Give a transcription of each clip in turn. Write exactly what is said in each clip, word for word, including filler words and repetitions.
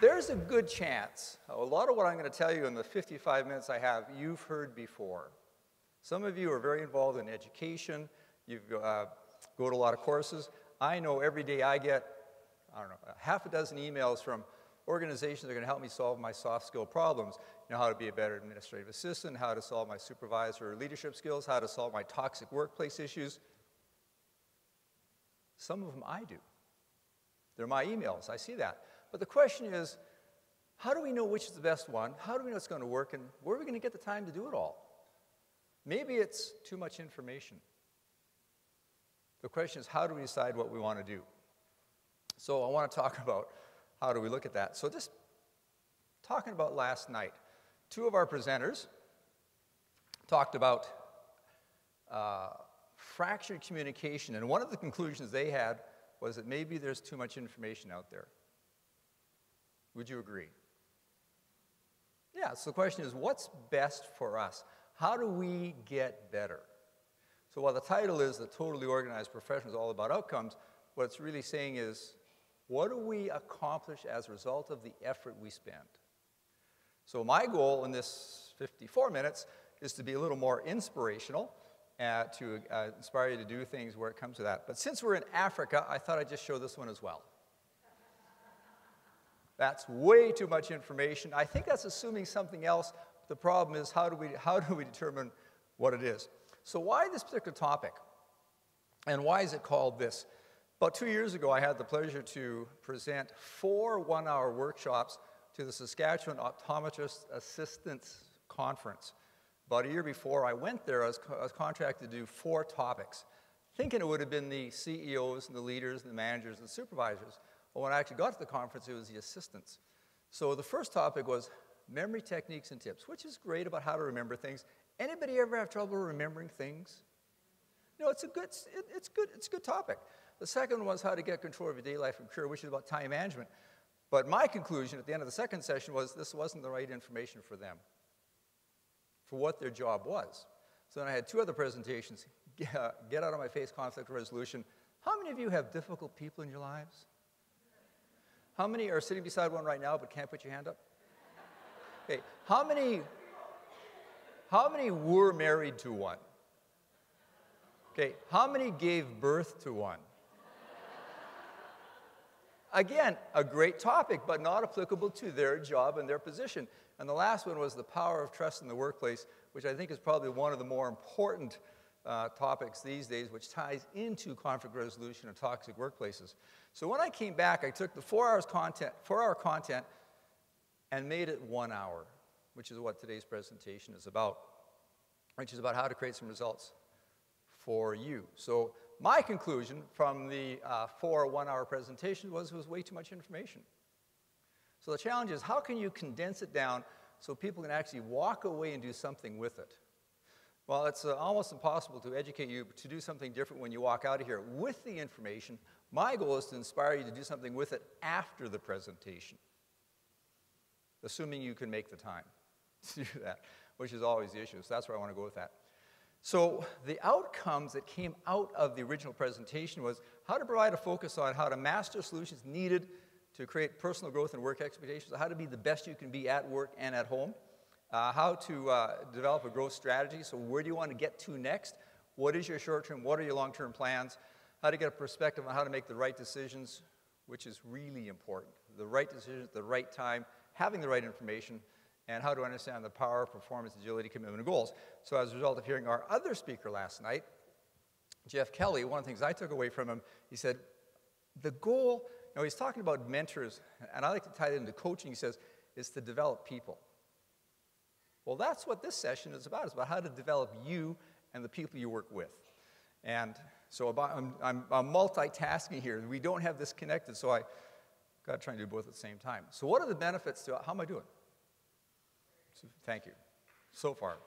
There's a good chance a lot of what I'm going to tell you in the fifty-five minutes I have, you've heard before. Some of you are very involved in education. You uh, go to a lot of courses. I know every day I get, I don't know, half a dozen emails from organizations that are going to help me solve my soft skill problems. You know, how to be a better administrative assistant, how to solve my supervisor or leadership skills, how to solve my toxic workplace issues. Some of them I do. They're my emails. I see that. But the question is, how do we know which is the best one? How do we know it's going to work? And where are we going to get the time to do it all? Maybe it's too much information. The question is, how do we decide what we want to do? So I want to talk about how do we look at that. So just talking about last night, two of our presenters talked about uh, fractured communication. And one of the conclusions they had was that maybe there's too much information out there. Would you agree? Yeah, so the question is, what's best for us? How do we get better? So while the title is The Totally Organized Profession is all about outcomes, what it's really saying is, what do we accomplish as a result of the effort we spend? So my goal in this fifty-four minutes is to be a little more inspirational, uh, to uh, inspire you to do things where it comes to that. But since we're in Africa, I thought I'd just show this one as well. That's way too much information. I think that's assuming something else. The problem is, how do we, how do we determine what it is? So why this particular topic? And why is it called this? About two years ago, I had the pleasure to present four one-hour workshops to the Saskatchewan Optometrist Assistance Conference. About a year before I went there, I was, co I was contracted to do four topics, thinking it would have been the C E Os and the leaders and the managers and the supervisors. But when I actually got to the conference, it was the assistants. So the first topic was memory techniques and tips, which is great about how to remember things. Anybody ever have trouble remembering things? No, it's a good, it, it's good, it's a good topic. The second was how to get control of your daily life and career, which is about time management. But my conclusion at the end of the second session was this wasn't the right information for them, for what their job was. So then I had two other presentations, get, uh, get out of my face, conflict resolution. How many of you have difficult people in your lives? How many are sitting beside one right now but can't put your hand up? Okay, how many, how many were married to one? Okay, how many gave birth to one? Again, a great topic, but not applicable to their job and their position. And the last one was the power of trust in the workplace, which I think is probably one of the more important Uh, topics these days, which ties into conflict resolution and toxic workplaces. So when I came back, I took the four hours content, four hour content and made it one hour, which is what today's presentation is about, which is about how to create some results for you. So my conclusion from the uh, four one hour presentations was it was way too much information. So the challenge is, how can you condense it down so people can actually walk away and do something with it? Well, it's uh, almost impossible to educate you to do something different when you walk out of here with the information. My goal is to inspire you to do something with it after the presentation, assuming you can make the time to do that, which is always the issue. So that's where I want to go with that. So the outcomes that came out of the original presentation was how to provide a focus on how to master solutions needed to create personal growth and work expectations, how to be the best you can be at work and at home. Uh, how to uh, develop a growth strategy, so where do you want to get to next? What is your short-term, what are your long-term plans? How to get a perspective on how to make the right decisions, which is really important. The right decisions at the right time, having the right information, and how to understand the power of performance, agility, commitment, and goals. So as a result of hearing our other speaker last night, Jeff Kelly, one of the things I took away from him, he said, the goal, you know, he's talking about mentors, and I like to tie it into coaching, he says, is to develop people. Well, that's what this session is about. It's about how to develop you and the people you work with. And so about, I'm, I'm, I'm multitasking here. We don't have this connected, so I got to try and do both at the same time. So what are the benefits to, how am I doing? So, thank you, so far.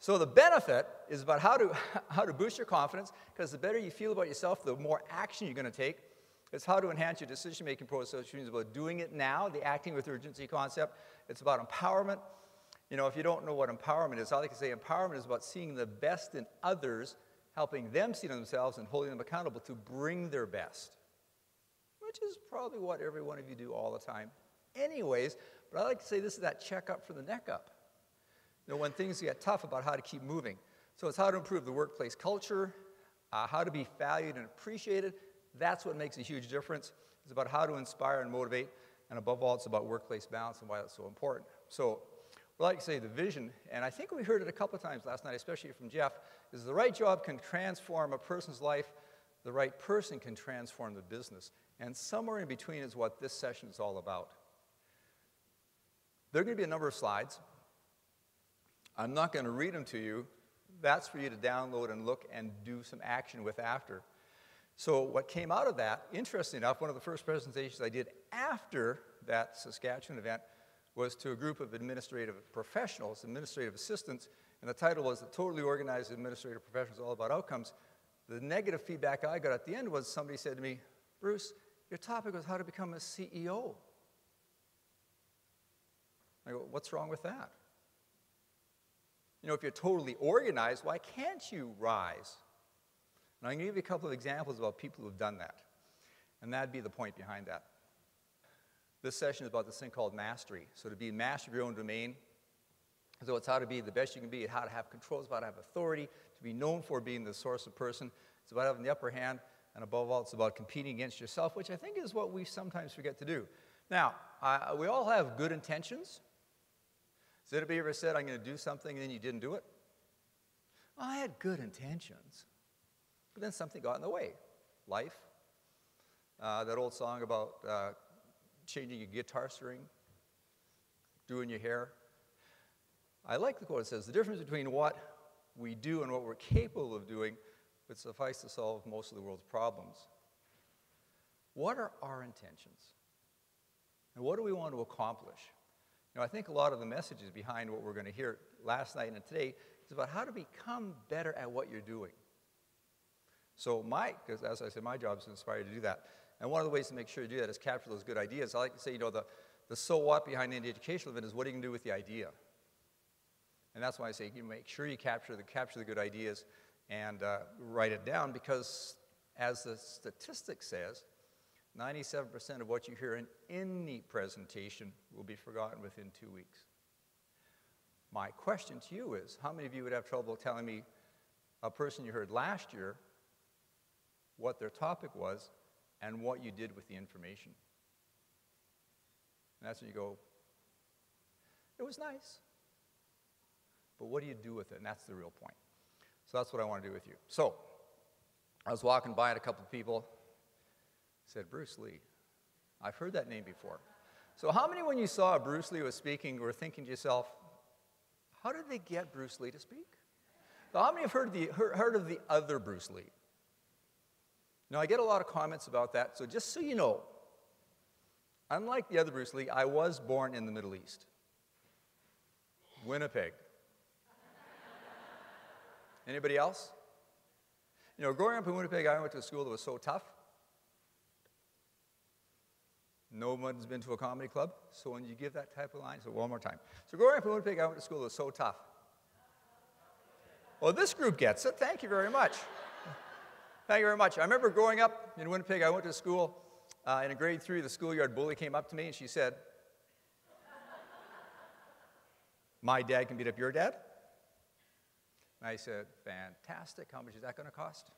So the benefit is about how to, how to boost your confidence, because the better you feel about yourself, the more action you're going to take. It's how to enhance your decision-making process, which means about doing it now, the acting with urgency concept. It's about empowerment. You know, if you don't know what empowerment is, I like to say empowerment is about seeing the best in others, helping them see themselves, and holding them accountable to bring their best, which is probably what every one of you do all the time anyways, but I like to say this is that check up for the neck up. You know, when things get tough, about how to keep moving. So it's how to improve the workplace culture, uh, how to be valued and appreciated. That's what makes a huge difference. It's about how to inspire and motivate, and above all, it's about workplace balance and why that's so important. So we like to say the vision, and I think we heard it a couple of times last night, especially from Jeff, is the right job can transform a person's life, the right person can transform the business. And somewhere in between is what this session is all about. There are going to be a number of slides. I'm not going to read them to you. That's for you to download and look and do some action with after. So what came out of that, interestingly enough, one of the first presentations I did after that Saskatchewan event was to a group of administrative professionals, administrative assistants, and the title was The Totally Organized Administrative Professionals All About Outcomes. The negative feedback I got at the end was somebody said to me, Bruce, your topic was how to become a C E O. I go, what's wrong with that? You know, if you're totally organized, why can't you rise? And I'm going to give you a couple of examples about people who have done that. And that'd be the point behind that. This session is about this thing called mastery. So to be master of your own domain. So it's how to be the best you can be, how to have control, it's about how to have authority, to be known for being the source of person. It's about having the upper hand. And above all, it's about competing against yourself, which I think is what we sometimes forget to do. Now, uh, we all have good intentions. Has anybody ever said, I'm going to do something, and then you didn't do it? Well, I had good intentions. But then something got in the way. Life. Uh, that old song about uh, changing your guitar string, doing your hair. I like the quote. It says, the difference between what we do and what we're capable of doing would suffice to solve most of the world's problems. What are our intentions? And what do we want to accomplish? You know, I think a lot of the messages behind what we're going to hear last night and today is about how to become better at what you're doing. So my, because as I said, my job is to inspire you to do that. And one of the ways to make sure you do that is capture those good ideas. I like to say, you know, the, the so what behind any educational event is what do you can do with the idea? And that's why I say, you know, make sure you capture the, capture the good ideas and uh, write it down, because as the statistic says, ninety-seven percent of what you hear in any presentation will be forgotten within two weeks. My question to you is, how many of you would have trouble telling me a person you heard last year what their topic was and what you did with the information? And that's when you go, it was nice. But what do you do with it? And that's the real point. So that's what I want to do with you. So I was walking by and a couple of people said, Bruce Lee. I've heard that name before. So how many, when you saw Bruce Lee was speaking, were thinking to yourself, how did they get Bruce Lee to speak? So how many have heard of the, heard of the other Bruce Lee? Now, I get a lot of comments about that. So just so you know, unlike the other Bruce Lee, I was born in the Middle East. Winnipeg. Anybody else? You know, growing up in Winnipeg, I went to a school that was so tough. No one's been to a comedy club. So when you give that type of line, so one more time. So growing up in Winnipeg, I went to school that was so tough. Well, this group gets it. Thank you very much. Thank you very much. I remember growing up in Winnipeg, I went to school. Uh, in a grade three, the schoolyard bully came up to me and she said, my dad can beat up your dad? And I said, fantastic, how much is that going to cost?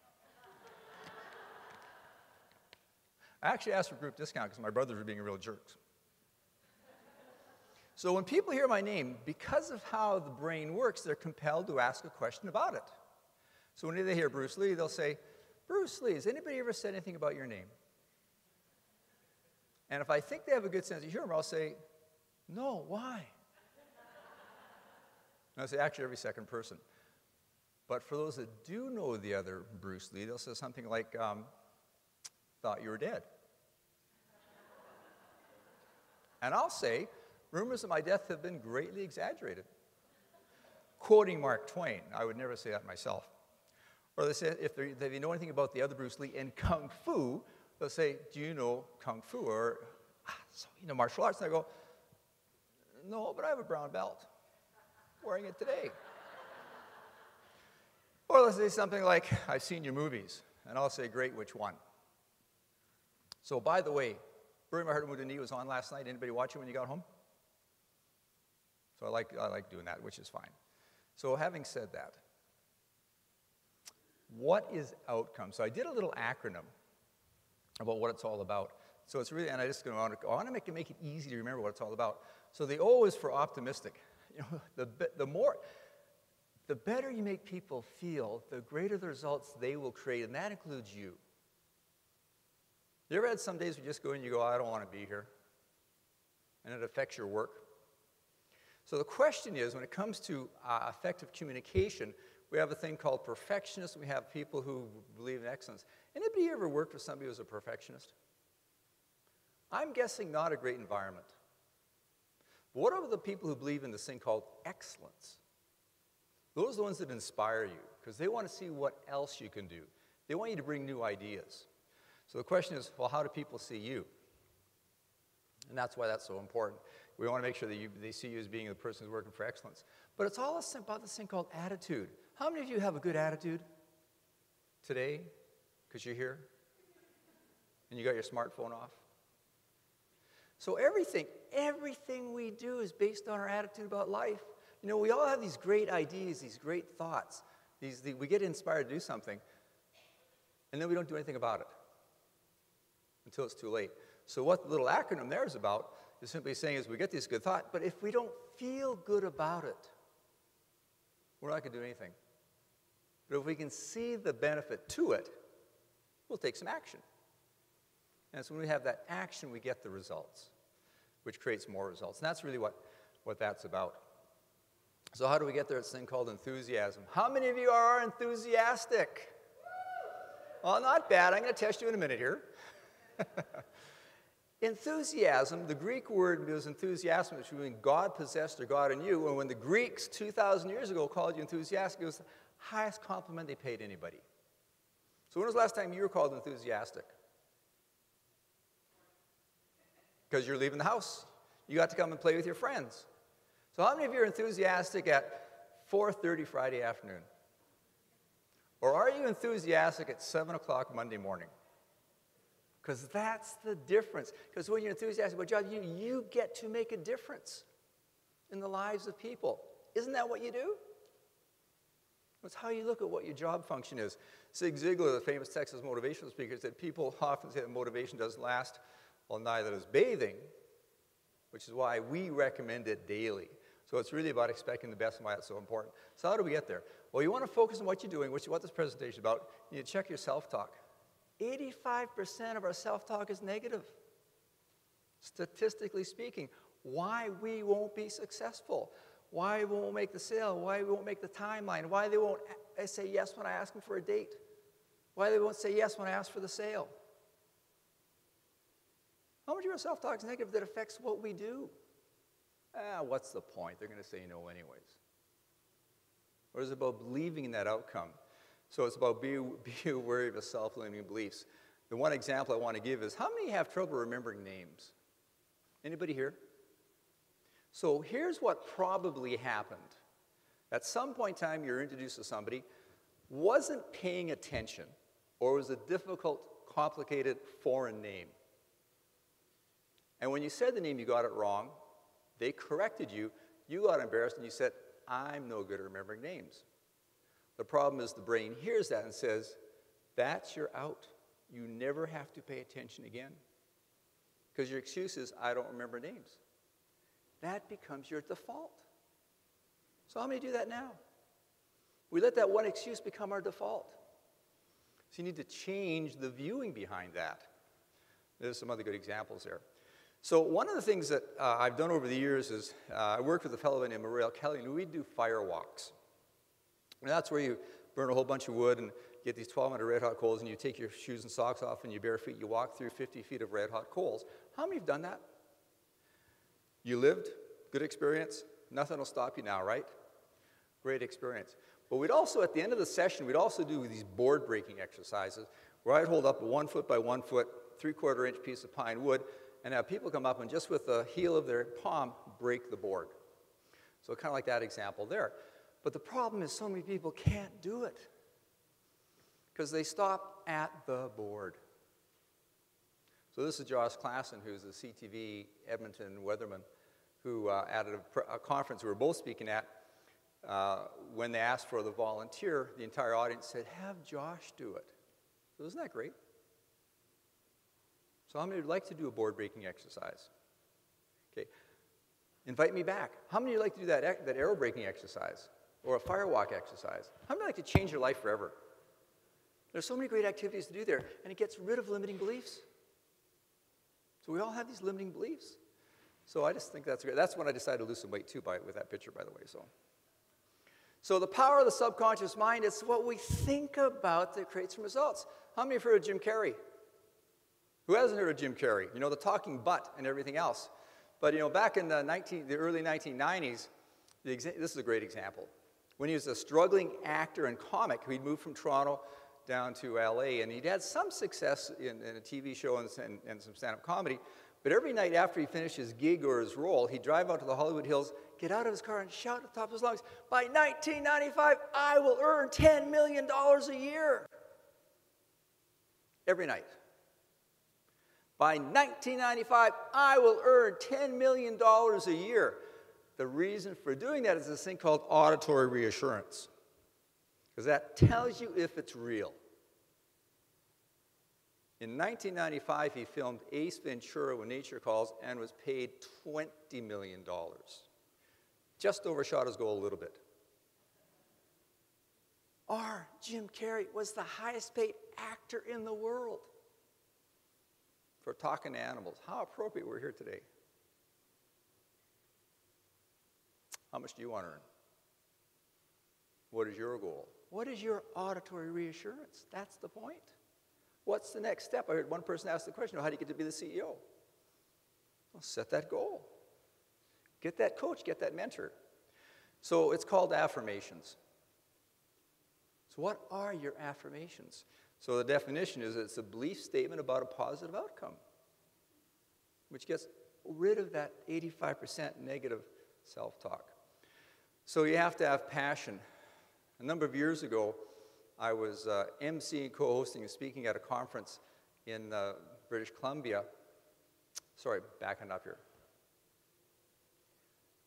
I actually asked for group discount because my brothers were being real jerks. So when people hear my name, because of how the brain works, they're compelled to ask a question about it. So when they hear Bruce Lee, they'll say, Bruce Lee, has anybody ever said anything about your name? And if I think they have a good sense of humor, I'll say, no, why? And I'll say, actually, every second person. But for those that do know the other Bruce Lee, they'll say something like, um, thought you were dead. And I'll say, rumors of my death have been greatly exaggerated. Quoting Mark Twain, I would never say that myself. Or they say, if, if they know anything about the other Bruce Lee in Kung Fu, they'll say, do you know Kung Fu? Or, ah, so you know martial arts? And I go, no, but I have a brown belt. I'm wearing it today. Or let's say something like, I've seen your movies. And I'll say, great, which one? So by the way, Burima Herdumutani was on last night. Anybody watch it when you got home? So I like, I like doing that, which is fine. So having said that, what is outcome? So I did a little acronym about what it's all about. So it's really, and I just want to, I want to make it, make it easy to remember what it's all about. So the O is for optimistic. You know, the, the more, the better you make people feel, the greater the results they will create, and that includes you. You ever had some days you just go in and you go, I don't want to be here, and it affects your work? So the question is, when it comes to uh, effective communication, we have a thing called perfectionists. We have people who believe in excellence. Anybody ever worked with somebody who's a perfectionist? I'm guessing not a great environment. But what are the people who believe in this thing called excellence? Those are the ones that inspire you, because they want to see what else you can do. They want you to bring new ideas. So the question is, well, how do people see you? And that's why that's so important. We want to make sure that you, they see you as being the person who's working for excellence. But it's all about this thing called attitude. How many of you have a good attitude today, because you're here, and you got your smartphone off? So everything, everything we do is based on our attitude about life. You know, we all have these great ideas, these great thoughts. These, the, we get inspired to do something, and then we don't do anything about it until it's too late. So what the little acronym there is about is simply saying is we get this good thought, but if we don't feel good about it, we're not going to do anything. But if we can see the benefit to it, we'll take some action. And so when we have that action, we get the results, which creates more results. And that's really what, what that's about. So how do we get there? It's a thing called enthusiasm. How many of you are enthusiastic? Well, not bad. I'm going to test you in a minute here. Enthusiasm, the Greek word was enthusiasm, which means God possessed or God in you. And when the Greeks two thousand years ago called you enthusiastic, it was the highest compliment they paid anybody. So when was the last time you were called enthusiastic? Because you're leaving the house. You got to come and play with your friends. So how many of you are enthusiastic at four thirty Friday afternoon? Or are you enthusiastic at seven o'clock Monday morning? Because that's the difference. Because when you're enthusiastic about your job, you, you get to make a difference in the lives of people. Isn't that what you do? That's how you look at what your job function is. Zig Ziglar, the famous Texas motivational speaker, said people often say that motivation doesn't last. Well, neither does bathing, which is why we recommend it daily. So it's really about expecting the best and why it's so important. So how do we get there? Well, you want to focus on what you're doing, which is what this presentation is about. You need to check your self-talk. eighty-five percent of our self-talk is negative, statistically speaking. Why we won't be successful, why we won't make the sale, why we won't make the timeline, why they won't say yes when I ask them for a date, why they won't say yes when I ask for the sale. How much of our self-talk is negative that affects what we do? Ah, what's the point? They're going to say no anyways. Or is it about believing in that outcome? So it's about be, be wary of self-limiting beliefs. The one example I want to give is, how many have trouble remembering names? Anybody here? So here's what probably happened. At some point in time, you're introduced to somebody, wasn't paying attention, or was a difficult, complicated, foreign name. And when you said the name, you got it wrong. They corrected you. You got embarrassed, and you said, I'm no good at remembering names. The problem is the brain hears that and says, that's your out. You never have to pay attention again. Because your excuse is, I don't remember names. That becomes your default. So how many do that now? We let that one excuse become our default. So you need to change the viewing behind that. There's some other good examples there. So one of the things that uh, I've done over the years is uh, I worked with a fellow named Morel Kelly, and we do fire walks. And that's where you burn a whole bunch of wood and get these twelve hundred red-hot coals, and you take your shoes and socks off and your bare feet, you walk through fifty feet of red-hot coals. How many have done that? You lived, good experience, nothing will stop you now, right? Great experience. But we'd also, at the end of the session, we'd also do these board-breaking exercises where I'd hold up a one foot by one foot, three-quarter inch piece of pine wood, and have people come up and just with the heel of their palm, break the board. So kind of like that example there. But the problem is so many people can't do it because they stop at the board. So this is Josh Klassen, who's a C T V Edmonton weatherman, who uh, at a, a conference we were both speaking at, uh, when they asked for the volunteer, the entire audience said, have Josh do it. So isn't that great? So how many would like to do a board breaking exercise? Okay, invite me back. How many would like to do that, that arrow breaking exercise or a fire walk exercise? How many would like to change your life forever? There's so many great activities to do there, and it gets rid of limiting beliefs. So we all have these limiting beliefs. So I just think that's great. That's when I decided to lose some weight too by, with that picture, by the way. So. so the power of the subconscious mind is what we think about that creates some results. How many have heard of Jim Carrey? Who hasn't heard of Jim Carrey? You know, the talking butt and everything else. But you know, back in the, nineteen, the early nineteen nineties, the exa this is a great example. When he was a struggling actor and comic, he'd moved from Toronto down to L A, and he'd had some success in, in a T V show and, and, and some stand-up comedy, but every night after he finished his gig or his role, he'd drive out to the Hollywood Hills, get out of his car, and shout at the top of his lungs, by nineteen ninety-five, I will earn ten million dollars a year. Every night. By nineteen ninety-five, I will earn ten million dollars a year. The reason for doing that is this thing called auditory reassurance, because that tells you if it's real. In nineteen ninety-five, he filmed Ace Ventura When Nature Calls and was paid twenty million dollars. Just overshot his goal a little bit. Our Jim Carrey was the highest paid actor in the world. For talking to animals. How appropriate we're here today. How much do you want to earn? What is your goal? What is your auditory reassurance? That's the point. What's the next step? I heard one person ask the question, well, how do you get to be the C E O? Well, set that goal. Get that coach, get that mentor. So it's called affirmations. So what are your affirmations? So the definition is it's a belief statement about a positive outcome, which gets rid of that eighty-five percent negative self-talk. So you have to have passion. A number of years ago, I was uh, emceeing, co-hosting, and speaking at a conference in uh, British Columbia. Sorry, backing up here.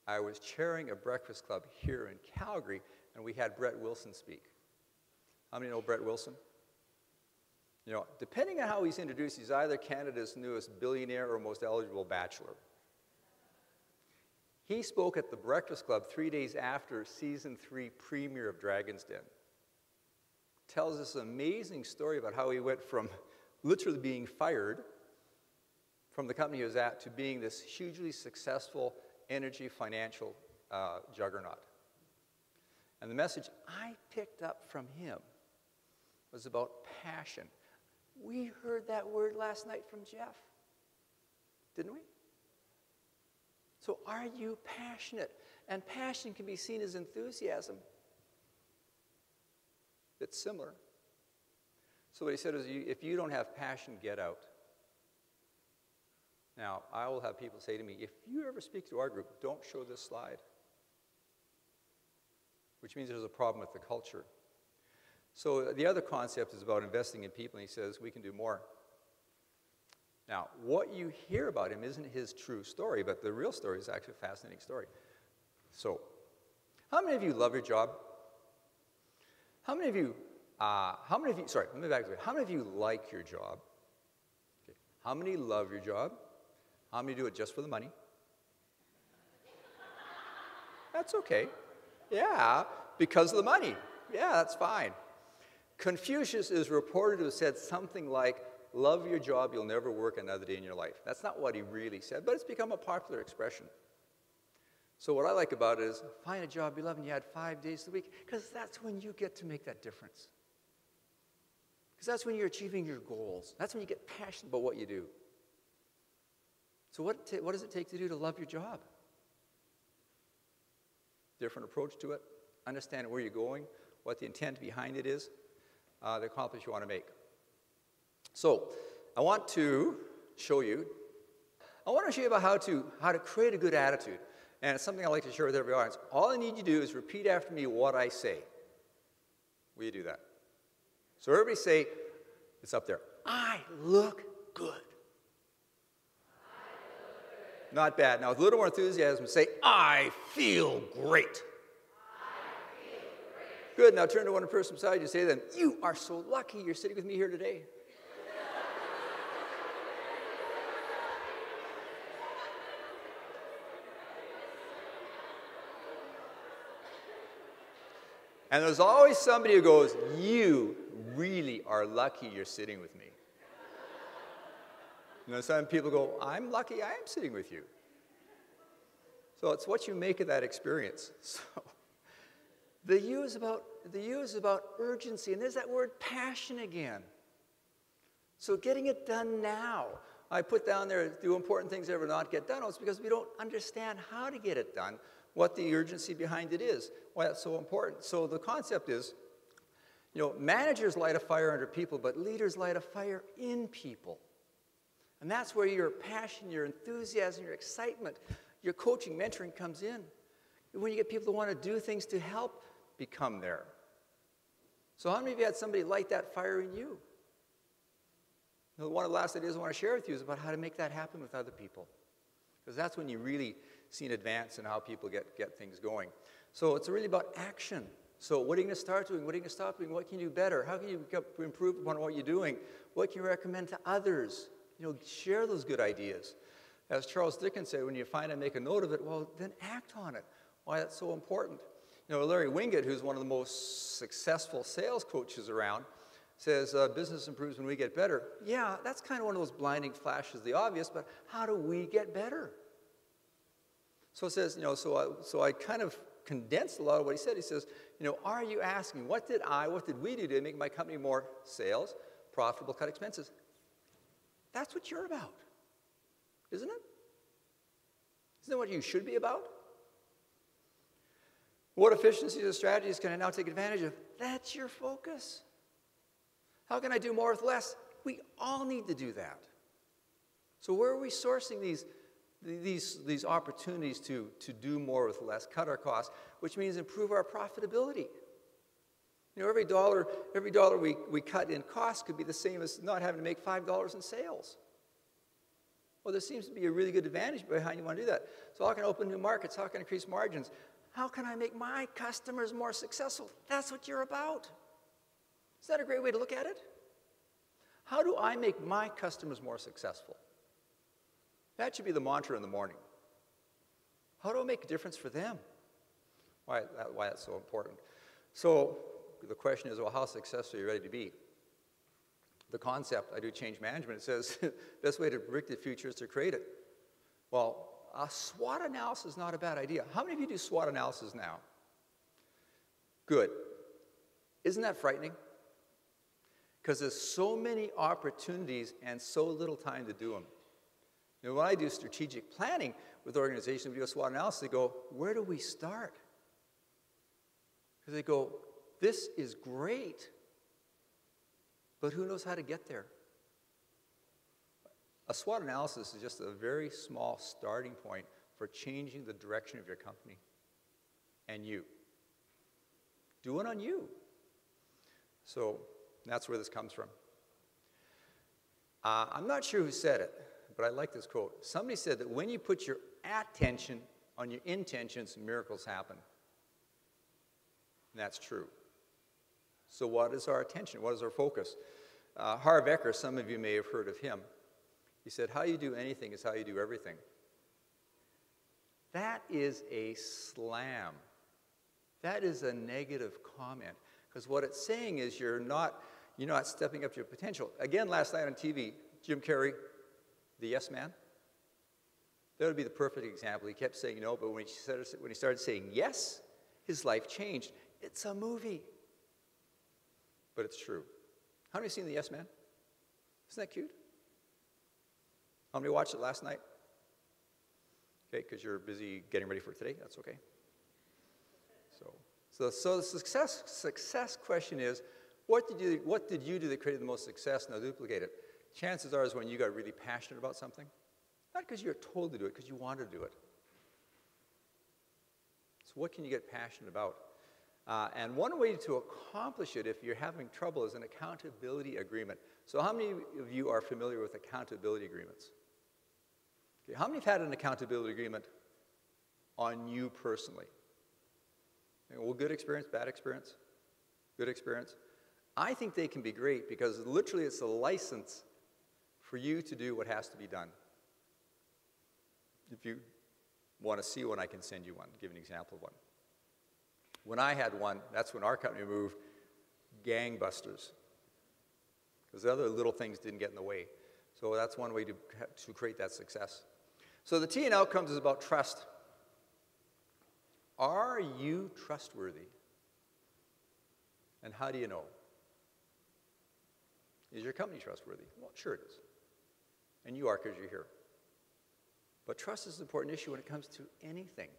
I was chairing a breakfast club here in Calgary, and we had Brett Wilson speak. How many know Brett Wilson? You know, depending on how he's introduced, he's either Canada's newest billionaire or most eligible bachelor. He spoke at the Breakfast Club three days after season three premiere of Dragon's Den. Tells us an amazing story about how he went from literally being fired from the company he was at to being this hugely successful energy financial uh, juggernaut. And the message I picked up from him was about passion. We heard that word last night from Jeff, didn't we? So are you passionate? And passion can be seen as enthusiasm. It's similar. So what he said is, if you don't have passion, get out. Now, I will have people say to me, if you ever speak to our group, don't show this slide, which means there's a problem with the culture. So the other concept is about investing in people, and he says, we can do more. Now, what you hear about him isn't his true story, but the real story is actually a fascinating story. So, how many of you love your job? How many of you, uh, how many of you, sorry, let me back to it. How many of you like your job? Okay. How many love your job? How many do it just for the money? That's okay. Yeah, because of the money. Yeah, that's fine. Confucius is reported to have said something like, love your job, you'll never work another day in your life. That's not what he really said, but it's become a popular expression. So what I like about it is, find a job you love and you had five days a week, because that's when you get to make that difference. Because that's when you're achieving your goals. That's when you get passionate about what you do. So what, what does it take to do to love your job? Different approach to it, understand where you're going, what the intent behind it is, uh, the accomplishment you want to make. So, I want to show you, I want to show you about how to, how to create a good attitude. And it's something I like to share with every audience. All I need you to do is repeat after me what I say. Will you do that? So everybody say, it's up there. I look good. Not bad. Now, with a little more enthusiasm, say, I feel great. I feel great. Good. Now, turn to one person beside you. Say to them, you are so lucky you're sitting with me here today. And there's always somebody who goes, you really are lucky you're sitting with me. You know, some people go, I'm lucky I am sitting with you. So it's what you make of that experience. So the U is about, the U is about urgency, and there's that word passion again. So getting it done now. I put down there, do important things ever not get done? It's because we don't understand how to get it done, what the urgency behind it is, why that's so important. So the concept is, you know, managers light a fire under people, but leaders light a fire in people. And that's where your passion, your enthusiasm, your excitement, your coaching, mentoring comes in. When you get people who want to do things to help become there. So how many of you had somebody light that fire in you? Now, one of the last ideas I want to share with you is about how to make that happen with other people. Because that's when you really see an advance in how people get, get things going. So it's really about action. So what are you going to start doing? What are you going to stop doing? What can you do better? How can you improve upon what you're doing? What can you recommend to others? You know, share those good ideas. As Charles Dickens said, when you find and make a note of it, well, then act on it. Why that's so important. You know, Larry Wingate, who's one of the most successful sales coaches around, says uh, business improves when we get better. Yeah, that's kind of one of those blinding flashes, the obvious, but how do we get better? So it says, you know, so I, so I kind of condensed a lot of what he said. He says, you know, are you asking, what did I, what did we do to make my company more sales, profitable, cut expenses? That's what you're about, isn't it? Isn't that what you should be about? What efficiencies and strategies can I now take advantage of? That's your focus. How can I do more with less? We all need to do that. So where are we sourcing these These, these opportunities to, to do more with less, cut our costs, which means improve our profitability. You know, every dollar, every dollar we, we cut in costs could be the same as not having to make five dollars in sales. Well, there seems to be a really good advantage behind you want to do that. So how can I open new markets? How can I increase margins? How can I make my customers more successful? That's what you're about. Is that a great way to look at it? How do I make my customers more successful? That should be the mantra in the morning. How do I make a difference for them? Why, that, why that's so important. So the question is, well, how successful are you ready to be? The concept, I do change management, it says the best way to predict the future is to create it. Well, a SWOT analysis is not a bad idea. How many of you do SWOT analysis now? Good. Isn't that frightening? Because there's so many opportunities and so little time to do them. You know, when I do strategic planning with organizations, we do a SWOT analysis, they go, where do we start? Because they go, this is great, but who knows how to get there? A SWOT analysis is just a very small starting point for changing the direction of your company and you. Do it on you. So that's where this comes from. Uh, I'm not sure who said it, but I like this quote. Somebody said that when you put your attention on your intentions, miracles happen. And that's true. So what is our attention? What is our focus? Uh, Harv Eker, some of you may have heard of him. He said, how you do anything is how you do everything. That is a slam. That is a negative comment. Because what it's saying is you're not, you're not stepping up to your potential. Again, last night on T V, Jim Carrey, The Yes Man, that would be the perfect example. He kept saying no, but when he started, when he started saying yes, his life changed. It's a movie, but it's true. How many have seen The Yes Man? Isn't that cute? How many watched it last night? Okay, because you're busy getting ready for today. That's okay. So, so, so the success success question is, what did you what did you do that created the most success? Now duplicate it. Chances are is when you got really passionate about something, not because you were told to do it, because you wanted to do it. So what can you get passionate about? Uh, and one way to accomplish it if you're having trouble is an accountability agreement. So how many of you are familiar with accountability agreements? Okay, how many have had an accountability agreement on you personally? And, well, good experience, bad experience, good experience. I think they can be great because literally it's a license for you to do what has to be done. If you want to see one, I can send you one, give an example of one. When I had one, that's when our company moved, gangbusters, because the other little things didn't get in the way. So that's one way to, to create that success. So the T in outcomes is about trust. Are you trustworthy? And how do you know? Is your company trustworthy? Well, sure it is. And you are because you're here. But trust is an important issue when it comes to anything.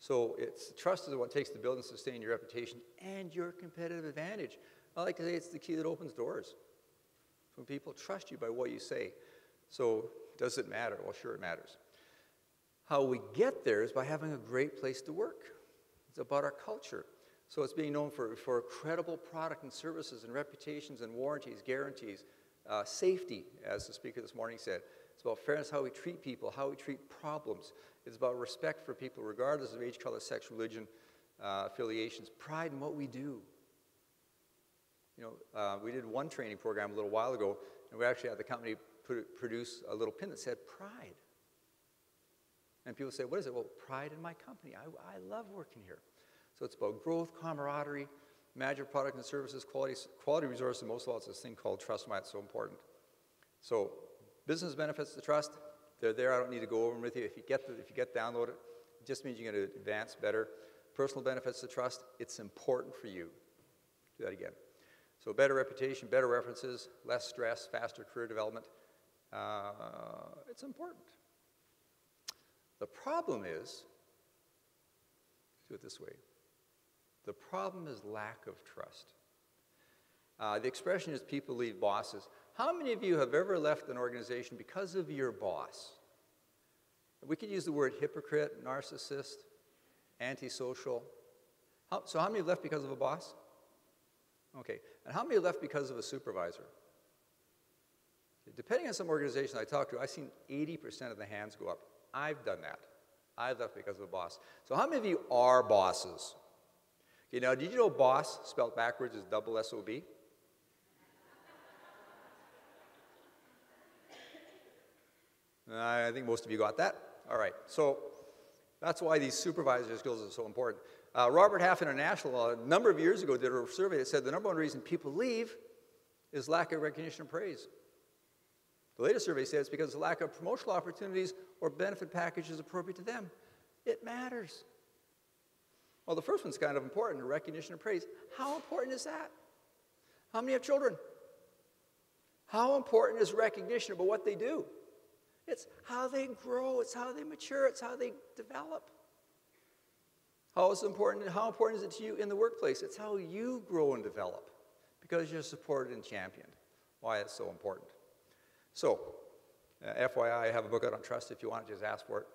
So it's trust is what it takes to build and sustain your reputation and your competitive advantage. I like to say it's the key that opens doors. It's when people trust you by what you say. So does it matter? Well, sure it matters. How we get there is by having a great place to work. It's about our culture. So it's being known for, for credible product and services and reputations and warranties, guarantees, uh, safety, as the speaker this morning said. It's about fairness, how we treat people, how we treat problems. It's about respect for people regardless of age, color, sex, religion, uh, affiliations, pride in what we do. You know, uh, we did one training program a little while ago, and we actually had the company pr- produce a little pin that said pride. And people say, what is it? Well, pride in my company. I, I love working here. So it's about growth, camaraderie, magic product and services, quality, quality resources, and most of all, it's this thing called trust, why it's so important. So business benefits to trust, they're there, I don't need to go over them with you. If you get, the, if you get download it, it just means you're gonna advance better. Personal benefits to trust, it's important for you. Do that again. So better reputation, better references, less stress, faster career development. Uh, it's important. The problem is, do it this way. The problem is lack of trust. Uh, the expression is people leave bosses. How many of you have ever left an organization because of your boss? We could use the word hypocrite, narcissist, antisocial. How, so how many have left because of a boss? Okay, and how many have left because of a supervisor? Okay. Depending on some organization I talk to, I've seen eighty percent of the hands go up. I've done that. I've left because of a boss. So how many of you are bosses? Okay, now did you know boss, spelled backwards, is double S O B? I think most of you got that. All right, so that's why these supervisory skills are so important. Uh, Robert Half International, a number of years ago, did a survey that said the number one reason people leave is lack of recognition and praise. The latest survey says it's because of lack of promotional opportunities or benefit packages appropriate to them. It matters. Well, the first one's kind of important, recognition and praise. How important is that? How many have children? How important is recognition about what they do? It's how they grow, it's how they mature, it's how they develop. How is it important, how important is it to you in the workplace? It's how you grow and develop because you're supported and championed. Why it's so important. So, uh, F Y I, I have a book out on trust. If you want it, just ask for it.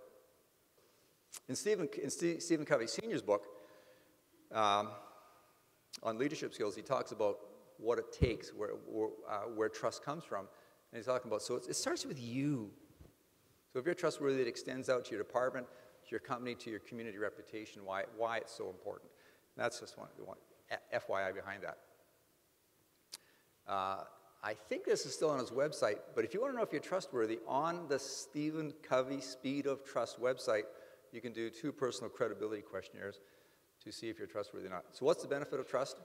In Stephen, in St Stephen Covey Senior's book um, on leadership skills, he talks about what it takes, where, where, uh, where trust comes from. And he's talking about, so it starts with you. So if you're trustworthy, it extends out to your department, to your company, to your community reputation, why, why it's so important. And that's just one, one F Y I behind that. Uh, I think this is still on his website, but if you want to know if you're trustworthy, on the Stephen Covey Speed of Trust website, you can do two personal credibility questionnaires to see if you're trustworthy or not. So what's the benefit of trust?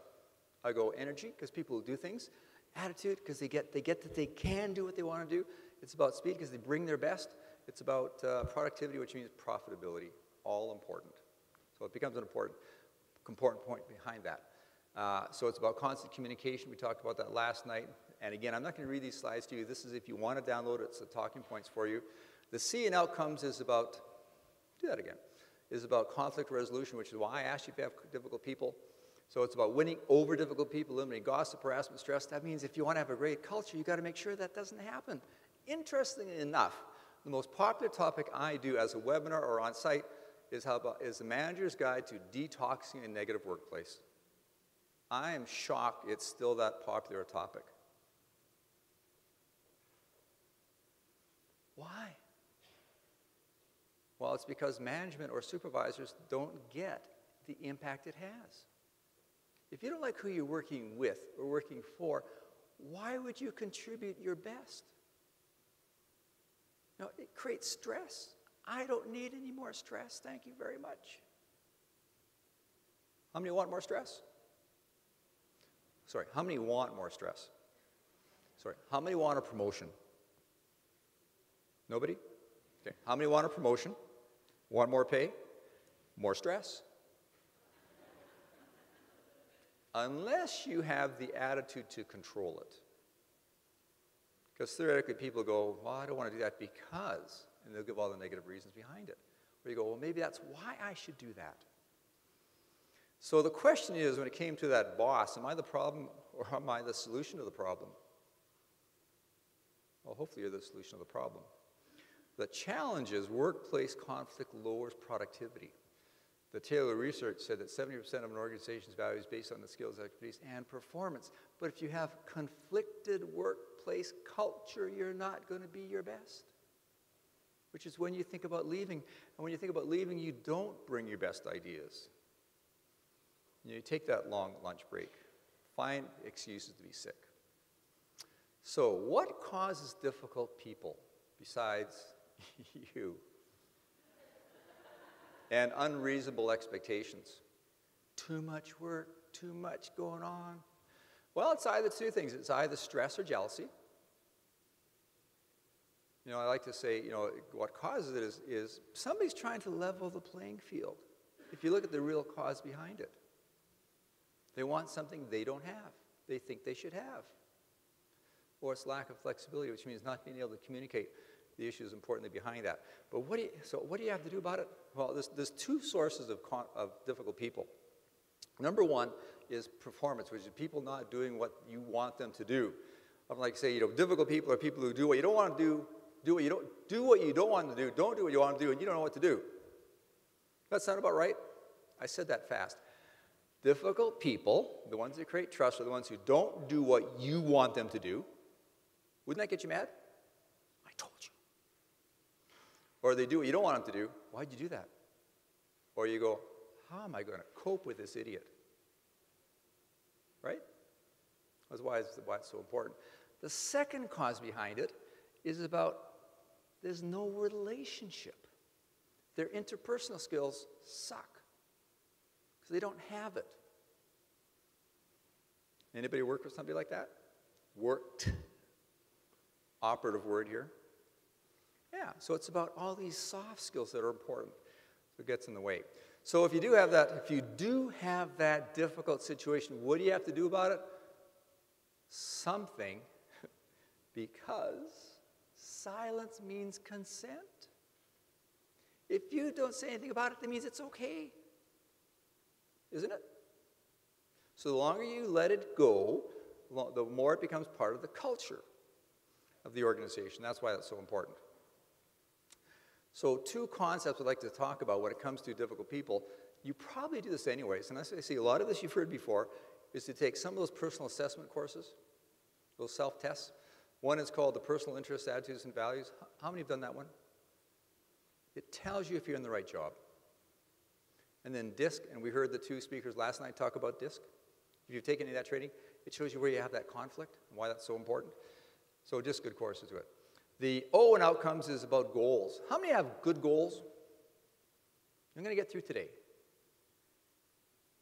I go energy, because people do things. Attitude, because they get, they get that they can do what they want to do. It's about speed, because they bring their best. It's about uh, productivity, which means profitability, all important. So it becomes an important, important point behind that. Uh, so it's about constant communication. We talked about that last night. And again, I'm not going to read these slides to you. This is if you want to download it. It's the talking points for you. The C in outcomes is about, do that again, is about conflict resolution, which is why I asked you if you have difficult people. So it's about winning over difficult people, eliminating gossip, harassment, stress. That means if you want to have a great culture, you've got to make sure that doesn't happen. Interestingly enough, the most popular topic I do as a webinar or on site is, how about, is the manager's guide to detoxing a negative workplace. I am shocked it's still that popular a topic. Why? it's because management or supervisors don't get the impact it has. If you don't like who you're working with or working for, why would you contribute your best? Now, it creates stress. I don't need any more stress, thank you very much. How many want more stress? Sorry, how many want more stress? Sorry, how many want a promotion? Nobody? Okay, how many want a promotion? Want more pay? More stress? Unless you have the attitude to control it. Because theoretically people go, well, I don't want to do that because, and they'll give all the negative reasons behind it. Where you go, well, maybe that's why I should do that. So the question is, when it came to that boss, am I the problem or am I the solution to the problem? Well, hopefully you're the solution to the problem. The challenge is workplace conflict lowers productivity. The Taylor research said that seventy percent of an organization's value is based on the skills, expertise, and performance. But if you have conflicted workplace culture, you're not going to be your best. Which is when you think about leaving. And when you think about leaving, you don't bring your best ideas. You take that long lunch break. Find excuses to be sick. So what causes difficult people besides you? And unreasonable expectations. Too much work, too much going on. Well, it's either two things. It's either stress or jealousy. You know, I like to say, you know, what causes it is, is somebody's trying to level the playing field. If you look at the real cause behind it. They want something they don't have. They think they should have. Or it's lack of flexibility, which means not being able to communicate the issues importantly behind that. But what do you, so what do you have to do about it? Well, there's, there's two sources of, con of difficult people. Number one is performance, which is people not doing what you want them to do. I'm like say, you know, difficult people are people who do what you don't want to do, do what you don't, do what you don't want to do, don't do what you want to do, and you don't know what to do. That sound about right? I said that fast. Difficult people, the ones that create trust, are the ones who don't do what you want them to do. Wouldn't that get you mad? I told you. Or they do what you don't want them to do. Why'd you do that? Or you go, how am I going to cope with this idiot? Right? That's why it's, why it's so important. The second cause behind it is about there's no relationship. Their interpersonal skills suck. They don't have it. Anybody work with somebody like that? Worked. Operative word here. Yeah, so it's about all these soft skills that are important. So it gets in the way. So if you do have that, if you do have that difficult situation, what do you have to do about it? Something. Because silence means consent. If you don't say anything about it, that means it's okay. Isn't it? So the longer you let it go, the more it becomes part of the culture of the organization. That's why that's so important. So two concepts I'd like to talk about when it comes to difficult people. You probably do this anyways, and I see a lot of this you've heard before, is to take some of those personal assessment courses, those self-tests. One is called the Personal Interests, Attitudes, and Values. How many have done that one? It tells you if you're in the right job. And then D I S C, and we heard the two speakers last night talk about D I S C. If you've taken any of that training, it shows you where you have that conflict and why that's so important. So just good courses to it. The O in outcomes is about goals. How many have good goals? I'm going to get through today.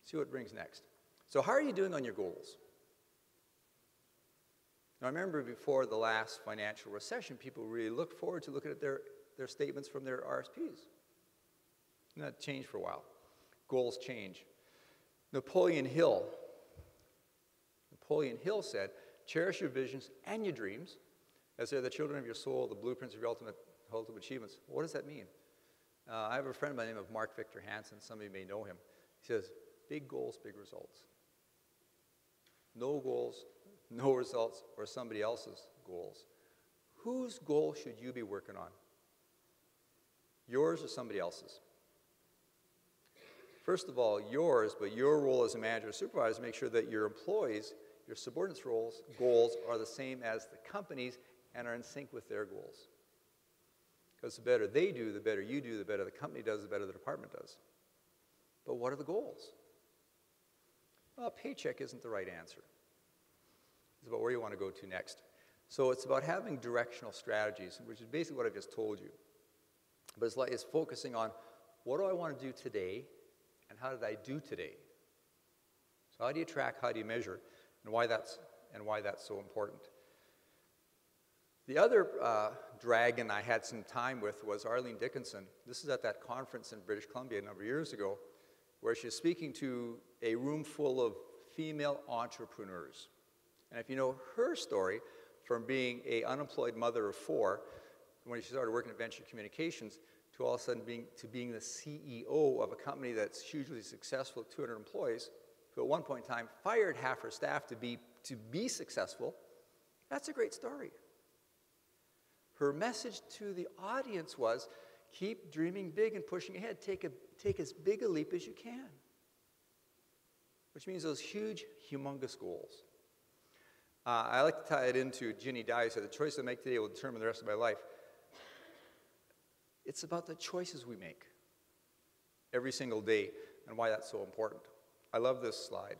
See what brings next. So how are you doing on your goals? Now, I remember before the last financial recession, people really looked forward to looking at their, their statements from their R S Ps. And that changed for a while. Goals change. Napoleon Hill. Napoleon Hill said, cherish your visions and your dreams as they're the children of your soul, the blueprints of your ultimate, ultimate achievements. What does that mean? Uh, I have a friend by the name of Mark Victor Hansen. Some of you may know him. He says, big goals, big results. No goals, no results, or somebody else's goals. Whose goal should you be working on? Yours or somebody else's? First of all, yours, but your role as a manager or supervisor, make sure that your employees, your subordinates' roles, goals are the same as the company's and are in sync with their goals. Because the better they do, the better you do, the better the company does, the better the department does. But what are the goals? Well, a paycheck isn't the right answer. It's about where you want to go to next. So it's about having directional strategies, which is basically what I've just told you. But it's, like, it's focusing on what do I want to do today and how did I do today? So how do you track, how do you measure, and why that's, and why that's so important? The other uh, dragon I had some time with was Arlene Dickinson. This is at that conference in British Columbia a number of years ago, where she was speaking to a room full of female entrepreneurs. And if you know her story, from being an unemployed mother of four, when she started working at Venture Communications, to all of a sudden being, to being the C E O of a company that's hugely successful, two hundred employees, who at one point in time fired half her staff to be, to be successful, that's a great story. Her message to the audience was, keep dreaming big and pushing ahead. Take, a, take as big a leap as you can. Which means those huge, humongous goals. Uh, I like to tie it into Ginny Dye, who said, the choice I make today will determine the rest of my life. It's about the choices we make every single day and why that's so important. I love this slide.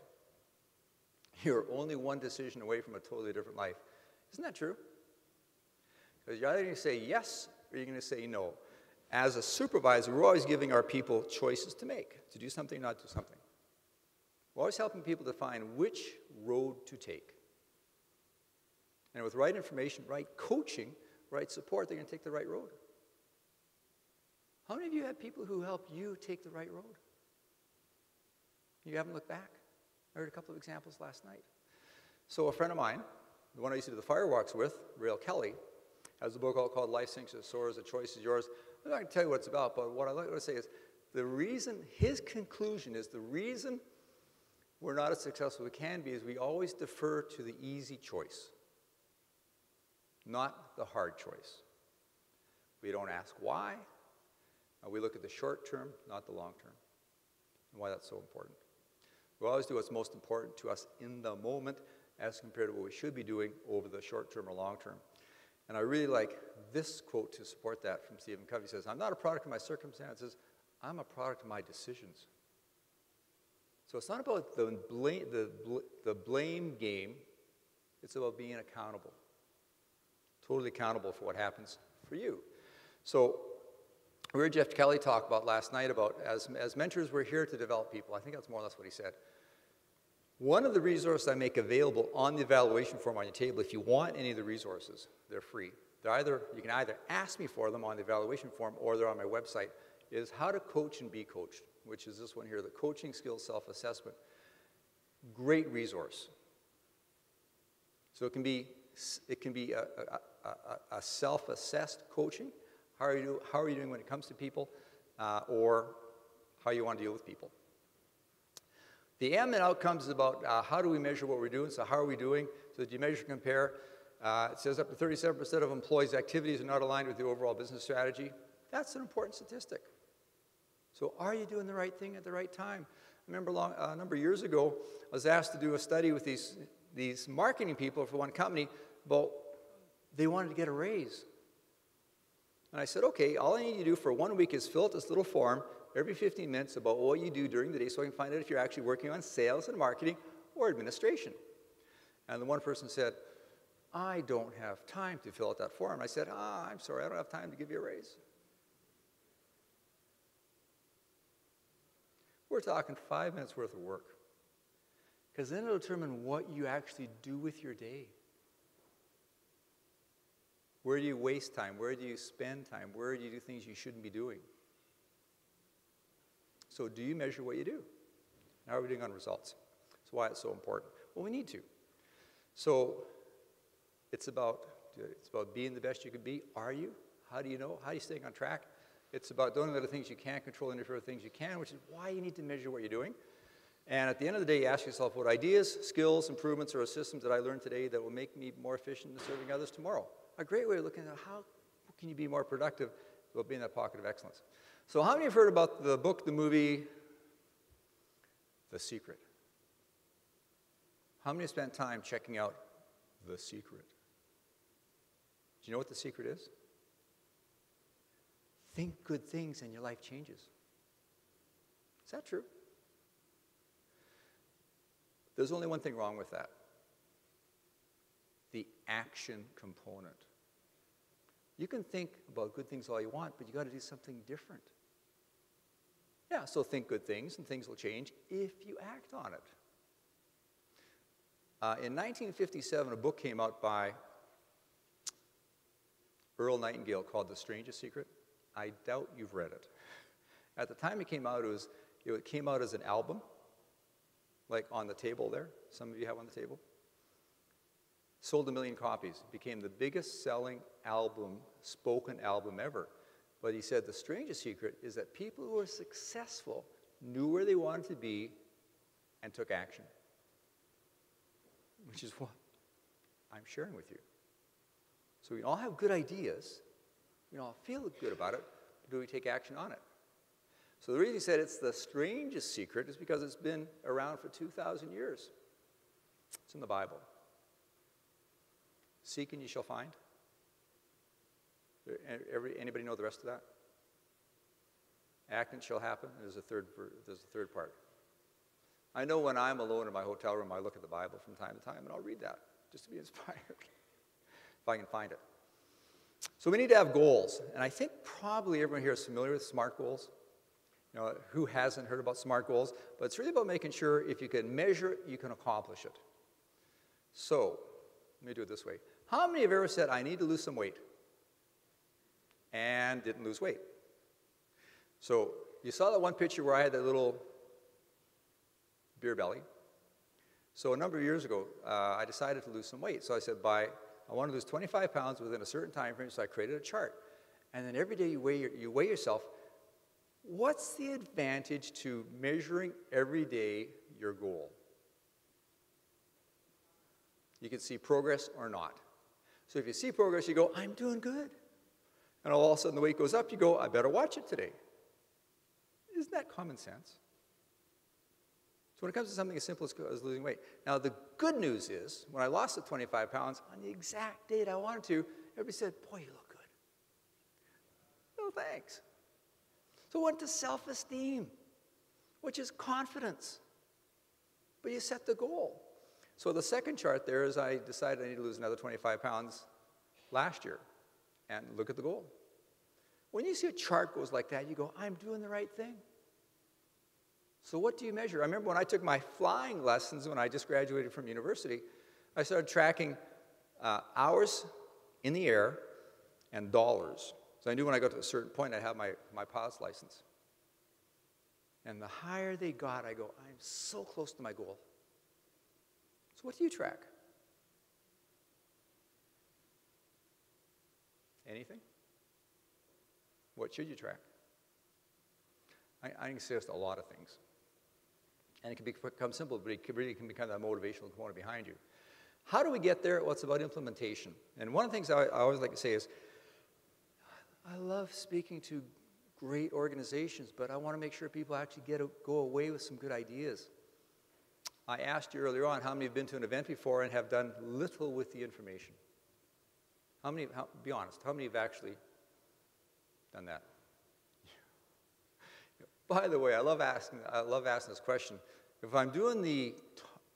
You're only one decision away from a totally different life. Isn't that true? Because you're either going to say yes or you're going to say no. As a supervisor, we're always giving our people choices to make, to do something, not do something. We're always helping people define which road to take. And with right information, right coaching, right support, they're going to take the right road. How many of you have people who help you take the right road? You haven't looked back. I heard a couple of examples last night. So a friend of mine, the one I used to do the firewalks with, Rail Kelly, has a book called Life Sinks or Soars, The Choice Is Yours. I'm not going to tell you what it's about, but what I like to say is the reason, his conclusion is the reason we're not as successful as we can be is we always defer to the easy choice, not the hard choice. We don't ask why. We look at the short term, not the long term, and why that's so important. We always do what's most important to us in the moment as compared to what we should be doing over the short term or long term. And I really like this quote to support that from Stephen Covey. He says, I'm not a product of my circumstances, I'm a product of my decisions. So it's not about the blame, the, the blame game, it's about being accountable. Totally accountable for what happens for you. So we heard Jeff Kelly talk about last night about, as, as mentors, we're here to develop people. I think that's more or less what he said. One of the resources I make available on the evaluation form on your table, if you want any of the resources, they're free. They're either, you can either ask me for them on the evaluation form or they're on my website, is How to Coach and Be Coached, which is this one here, the Coaching Skills Self-Assessment. Great resource. So it can be, it can be a, a, a, a self-assessed coaching. How are, you, how are you doing when it comes to people uh, or how you want to deal with people? The M in outcomes is about uh, how do we measure what we're doing, so how are we doing? So that you measure and compare. Uh, it says up to thirty-seven percent of employees' activities are not aligned with the overall business strategy. That's an important statistic. So are you doing the right thing at the right time? I remember long, uh, a number of years ago, I was asked to do a study with these, these marketing people for one company about they wanted to get a raise. And I said, okay, all I need you to do for one week is fill out this little form every fifteen minutes about what you do during the day so I can find out if you're actually working on sales and marketing or administration. And the one person said, I don't have time to fill out that form. And I said, ah, I'm sorry, I don't have time to give you a raise. We're talking five minutes worth of work. Because then it'll determine what you actually do with your day. Where do you waste time? Where do you spend time? Where do you do things you shouldn't be doing? So do you measure what you do? How are we doing on results? That's why it's so important. Well, we need to. So it's about, it's about being the best you can be. Are you? How do you know? How are you staying on track? It's about doing the things you can't control and interfere with things you can, which is why you need to measure what you're doing. And at the end of the day, you ask yourself what ideas, skills, improvements, or systems that I learned today that will make me more efficient in serving others tomorrow. A great way of looking at how can you be more productive will be in that pocket of excellence. So how many have heard about the book, the movie, The Secret? How many have spent time checking out The Secret? Do you know what The Secret is? Think good things and your life changes. Is that true? There's only one thing wrong with that. The action component. You can think about good things all you want, but you got to do something different. Yeah, so think good things and things will change if you act on it. Uh, in nineteen fifty-seven, a book came out by Earl Nightingale called The Strangest Secret. I doubt you've read it. At the time it came out, it, was, it came out as an album, like on the table there. Some of you have on the table. Sold a million copies. It became the biggest selling album, spoken album ever. But he said the strangest secret is that people who were successful knew where they wanted to be and took action. Which is what I'm sharing with you. So we all have good ideas. We all feel good about it. But do we take action on it? So the reason he said it's the strangest secret is because it's been around for two thousand years. It's in the Bible. Seek and you shall find. Every, anybody know the rest of that? Act and it shall happen. There's a third. There's a third part. I know when I'm alone in my hotel room, I look at the Bible from time to time, and I'll read that just to be inspired, if I can find it. So we need to have goals, and I think probably everyone here is familiar with SMART goals. You know, who hasn't heard about SMART goals? But it's really about making sure if you can measure it, you can accomplish it. So let me do it this way. How many have ever said, I need to lose some weight? And didn't lose weight. So you saw that one picture where I had that little beer belly. So a number of years ago, uh, I decided to lose some weight. So I said, by, I want to lose twenty-five pounds within a certain time frame, so I created a chart. And then every day you weigh, your, you weigh yourself. What's the advantage to measuring every day your goal? You can see progress or not. So if you see progress, you go, I'm doing good. And all of a sudden the weight goes up, you go, I better watch it today. Isn't that common sense? So when it comes to something as simple as, as losing weight. Now the good news is, when I lost the twenty-five pounds, on the exact date I wanted to, everybody said, boy, you look good. No thanks. So I went to self-esteem, which is confidence. But you set the goal. So the second chart there is I decided I need to lose another twenty-five pounds last year. And look at the goal. When you see a chart goes like that, you go, I'm doing the right thing. So what do you measure? I remember when I took my flying lessons when I just graduated from university, I started tracking uh, hours in the air and dollars. So I knew when I got to a certain point, I'd have my, my pilot's license. And the higher they got, I go, I'm so close to my goal. So what do you track? Anything? What should you track? I, I can suggest a lot of things. And it can become simple, but it can really can become that motivational component behind you. How do we get there? Well, it's about implementation. And one of the things I, I always like to say is, I love speaking to great organizations, but I want to make sure people actually get a, go away with some good ideas. I asked you earlier on how many have been to an event before and have done little with the information. How many, how, be honest, how many have actually done that? By the way, I love asking, I love asking this question. If I'm doing the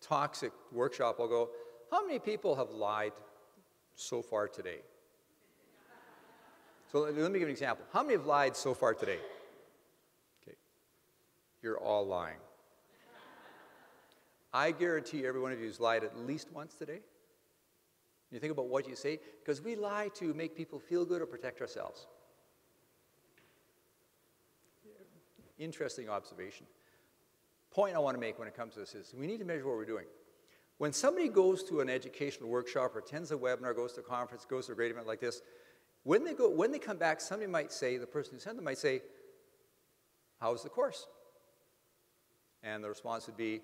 toxic workshop, I'll go, how many people have lied so far today? So let, let me give an example. How many have lied so far today? Okay. You're all lying. I guarantee every one of you has lied at least once today. You think about what you say, because we lie to make people feel good or protect ourselves. Interesting observation. Point I want to make when it comes to this is we need to measure what we're doing. When somebody goes to an educational workshop or attends a webinar, goes to a conference, goes to a great event like this, when they go, when they come back, somebody might say, the person who sent them might say, how was the course? And the response would be,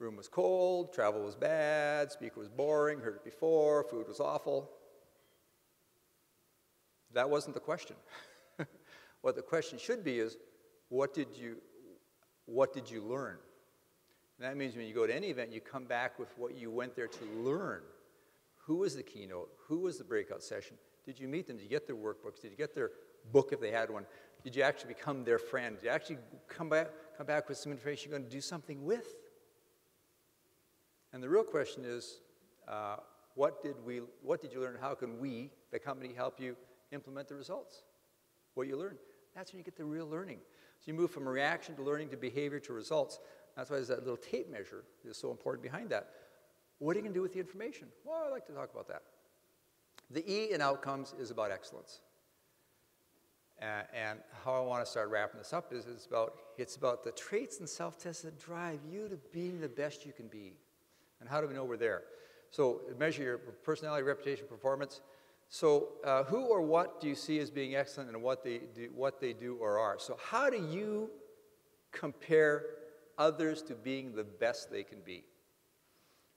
room was cold, travel was bad, speaker was boring, heard it before, food was awful. That wasn't the question. What the question should be is, what did you, what did you learn? And that means when you go to any event, you come back with what you went there to learn. Who was the keynote? Who was the breakout session? Did you meet them? Did you get their workbooks? Did you get their book if they had one? Did you actually become their friend? Did you actually come back, come back with some information you're going to do something with? And the real question is, uh, what did we, what did you learn? How can we, the company, help you implement the results? What you learned. That's when you get the real learning. So you move from reaction to learning to behavior to results. That's why there's that little tape measure is so important behind that. What are you going to do with the information? Well, I'd like to talk about that. The E in outcomes is about excellence. Uh, and how I want to start wrapping this up is it's about, it's about the traits and self-tests that drive you to being the best you can be. And how do we know we're there? So measure your personality, reputation, performance. So uh, who or what do you see as being excellent and what they do, what they do or are? So how do you compare others to being the best they can be?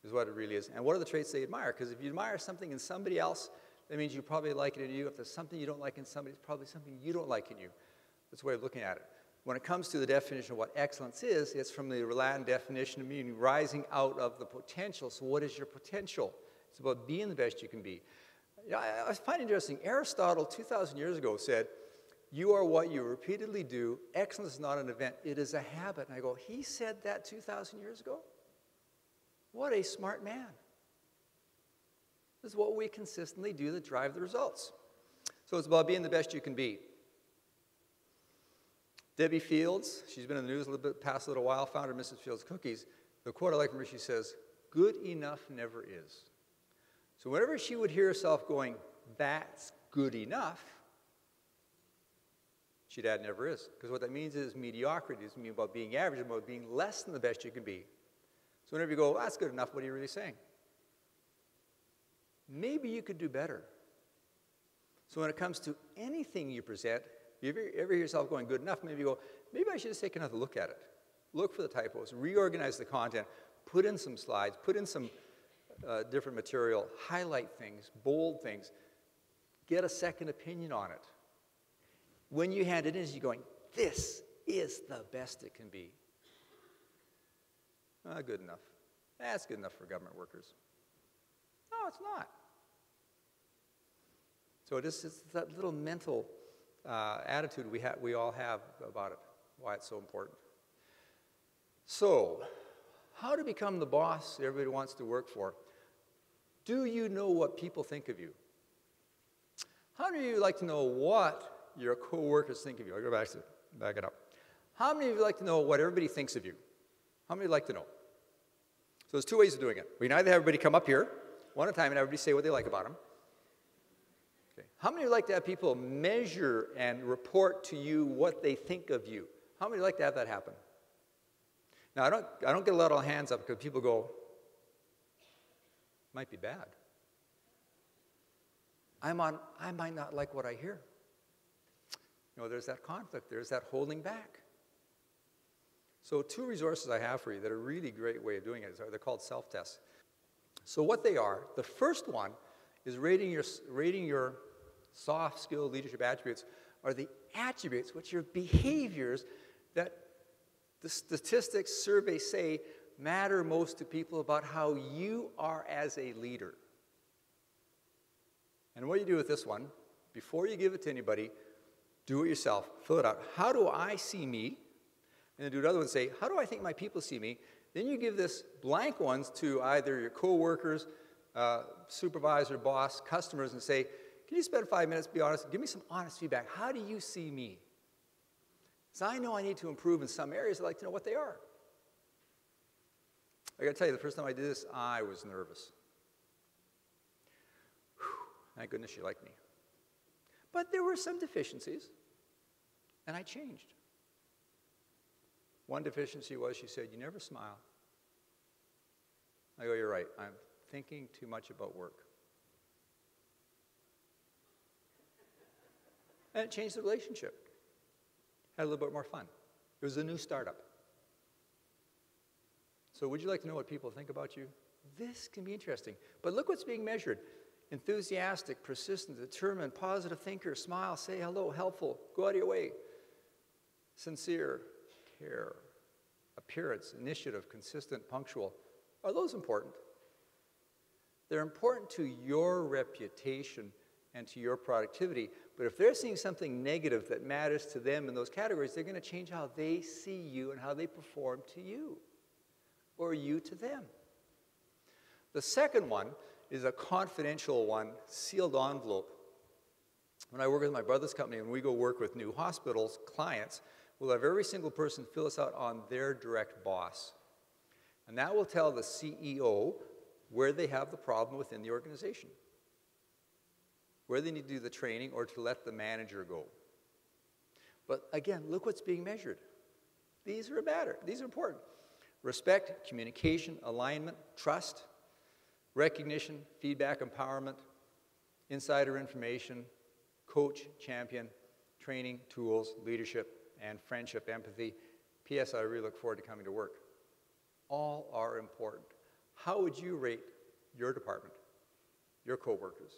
Is what it really is. And what are the traits they admire? Because if you admire something in somebody else, that means you probably like it in you. If there's something you don't like in somebody, it's probably something you don't like in you. That's a way of looking at it. When it comes to the definition of what excellence is, it's from the Latin definition of meaning rising out of the potential. So what is your potential? It's about being the best you can be. You know, I, I find it interesting. Aristotle, two thousand years ago, said, you are what you repeatedly do. Excellence is not an event. It is a habit. And I go, he said that two thousand years ago? What a smart man. This is what we consistently do that drive the results. So it's about being the best you can be. Debbie Fields, she's been in the news a little bit, past a little while, founder of Missus Fields Cookies. The quote I like from her, she says, good enough never is. So whenever she would hear herself going, that's good enough, she'd add never is. Because what that means is mediocrity. It doesn't mean about being average, about being less than the best you can be. So whenever you go, well, that's good enough, what are you really saying? Maybe you could do better. So when it comes to anything you present, if you ever, ever hear yourself going good enough, maybe you go, maybe I should just take another look at it. Look for the typos, reorganize the content, put in some slides, put in some uh, different material, highlight things, bold things, get a second opinion on it. When you hand it in, you're going, this is the best it can be. Not good enough. That's good enough for government workers. No, it's not. So it is, it's that little mental uh, attitude we, ha we all have about it, why it's so important. So how to become the boss everybody wants to work for? Do you know what people think of you? How do you like to know what your coworkers think of you? I'll go back to back it up. How many of you like to know what everybody thinks of you? How many would like to know? So there's two ways of doing it. We can either have everybody come up here, one at a time, and everybody say what they like about them. Okay. How many would like to have people measure and report to you what they think of you? How many would like to have that happen? Now, I don't, I don't get a lot of hands up because people go, might be bad. I'm on, I might not like what I hear. You know, there's that conflict. There's that holding back. So two resources I have for you that are a really great way of doing it, they're called self-tests. So what they are, the first one is rating your, rating your soft skill leadership attributes are the attributes, which are behaviors that the statistics surveys say matter most to people about how you are as a leader. And what you do with this one, before you give it to anybody, do it yourself, fill it out. How do I see me? And then do another one and say, how do I think my people see me? Then you give this blank ones to either your coworkers, uh, supervisor, boss, customers, and say, can you spend five minutes, be honest, give me some honest feedback. How do you see me? Because I know I need to improve in some areas. I'd like to know what they are. I got to tell you, the first time I did this, I was nervous. Whew, thank goodness you liked me. But there were some deficiencies, and I changed. One deficiency was she said, you never smile. I go, you're right. I'm thinking too much about work. And it changed the relationship. Had a little bit more fun. It was a new startup. So would you like to know what people think about you? This can be interesting. But look what's being measured. Enthusiastic, persistent, determined, positive thinker, smile, say hello, helpful, go out of your way. Sincere. Care, appearance, initiative, consistent, punctual. Are those important? They're important to your reputation and to your productivity. But if they're seeing something negative that matters to them in those categories, they're going to change how they see you and how they perform to you, or you to them. The second one is a confidential one, sealed envelope. When I work with my brother's company, when we go work with new hospitals, clients, we'll have every single person fill us out on their direct boss. And that will tell the C E O where they have the problem within the organization, where they need to do the training or to let the manager go. But again, look what's being measured. These are matter. These are important. Respect, communication, alignment, trust, recognition, feedback, empowerment, insider information, coach, champion, training, tools, leadership, and friendship, empathy. P S. I really look forward to coming to work. All are important. How would you rate your department, your coworkers?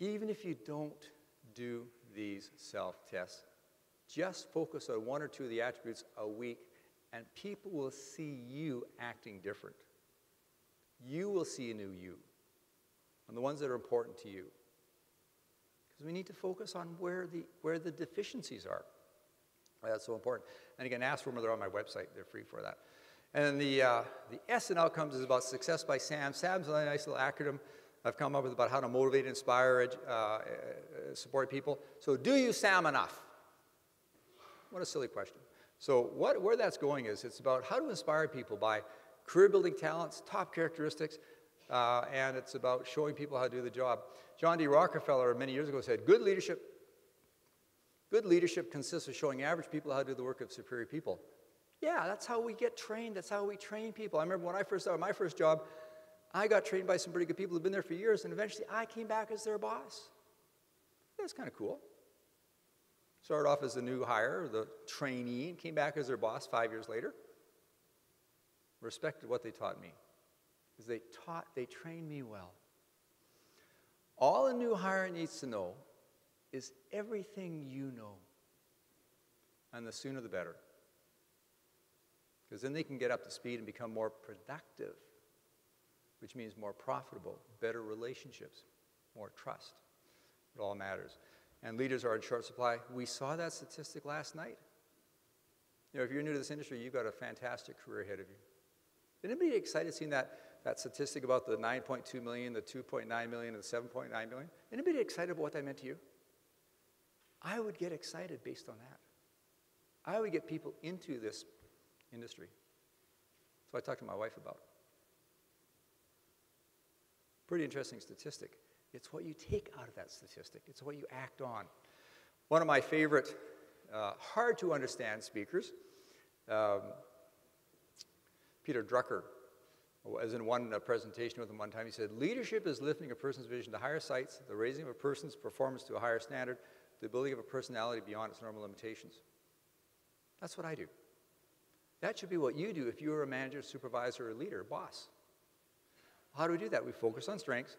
Even if you don't do these self-tests, just focus on one or two of the attributes a week, and people will see you acting different. You will see a new you, and the ones that are important to you. Because we need to focus on where the, where the deficiencies are. Why that's so important. And again, ask for them, they're on my website. They're free for that. And then the, uh, the S in outcomes is about success by SAM. SAM's a nice little acronym I've come up with about how to motivate, inspire, uh, support people. So do you SAM enough? What a silly question. So what, where that's going is it's about how to inspire people by career-building talents, top characteristics, uh, and it's about showing people how to do the job. John D. Rockefeller many years ago said, good leadership, good leadership consists of showing average people how to do the work of superior people. Yeah, that's how we get trained. That's how we train people. I remember when I first started my first job, I got trained by some pretty good people who've been there for years, and eventually I came back as their boss. That's kind of cool. Started off as the new hire, the trainee, and came back as their boss five years later. Respected what they taught me, because they taught, they trained me well. All a new hire needs to know is everything you know, and the sooner the better, because then they can get up to speed and become more productive, which means more profitable, better relationships, more trust. It all matters. And leaders are in short supply. We saw that statistic last night. You know, if you're new to this industry, you've got a fantastic career ahead of you. Anybody excited seeing that, that statistic about the nine point two million, the two point nine million, and the seven point nine million? Anybody excited about what that meant to you? I would get excited based on that. I would get people into this industry. So I talked to my wife about it. Pretty interesting statistic. It's what you take out of that statistic. It's what you act on. One of my favorite, uh, hard to understand speakers, um, Peter Drucker, as in one uh, presentation with him one time, he said, leadership is lifting a person's vision to higher sights, the raising of a person's performance to a higher standard, the building of a personality beyond its normal limitations. That's what I do. That should be what you do if you are a manager, supervisor, or leader, boss. How do we do that? We focus on strengths,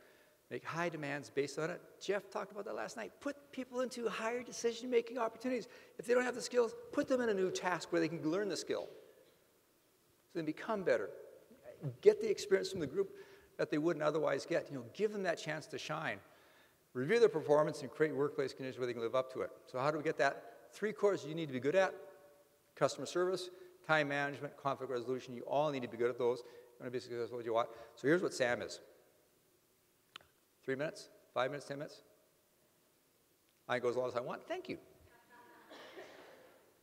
make high demands based on it. Jeff talked about that last night. Put people into higher decision-making opportunities. If they don't have the skills, put them in a new task where they can learn the skill. So they become better. Get the experience from the group that they wouldn't otherwise get. You know, give them that chance to shine. Review their performance and create workplace conditions where they can live up to it. So how do we get that? Three cores you need to be good at: customer service, time management, conflict resolution. You all need to be good at those. You want to be successful as you want. So here's what SAM is. Three minutes, five minutes, ten minutes. I go as long as I want. Thank you.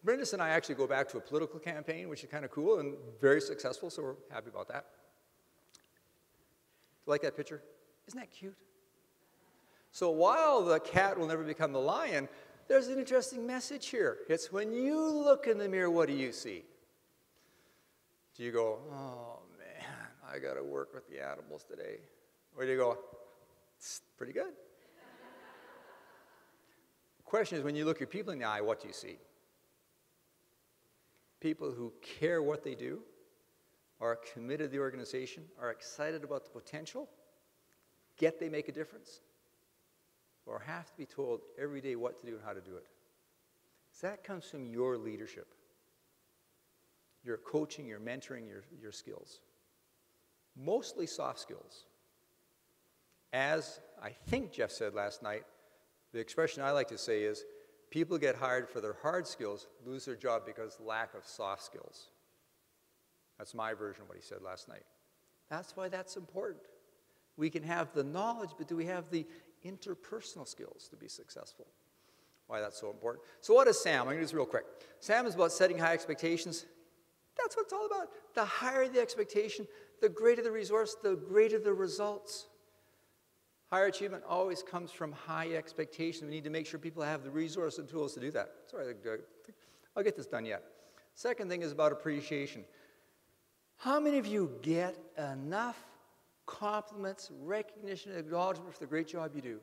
Brindis and I actually go back to a political campaign, which is kind of cool and very successful, so we're happy about that. Do you like that picture? Isn't that cute? So while the cat will never become the lion, there's an interesting message here. It's when you look in the mirror, what do you see? Do you go, oh, I got to work with the animals today? Where do you go? It's pretty good. The question is, when you look your people in the eye, what do you see? People who care what they do, are committed to the organization, are excited about the potential, get they make a difference, or have to be told every day what to do and how to do it. So that comes from your leadership, your coaching, your mentoring, your, your skills. Mostly soft skills. as I think Jeff said last night, the expression I like to say is, people get hired for their hard skills, lose their job because lack of soft skills. That's my version of what he said last night. That's why that's important. We can have the knowledge, but do we have the interpersonal skills to be successful? Why that's so important. So what is SAM? I'm gonna do this real quick. SAM is about setting high expectations. That's what it's all about. The higher the expectation, the greater the resource, the greater the results. Higher achievement always comes from high expectation. We need to make sure people have the resources and tools to do that. Sorry, I'll get this done yet. Second thing is about appreciation. How many of you get enough compliments, recognition, and acknowledgement for the great job you do?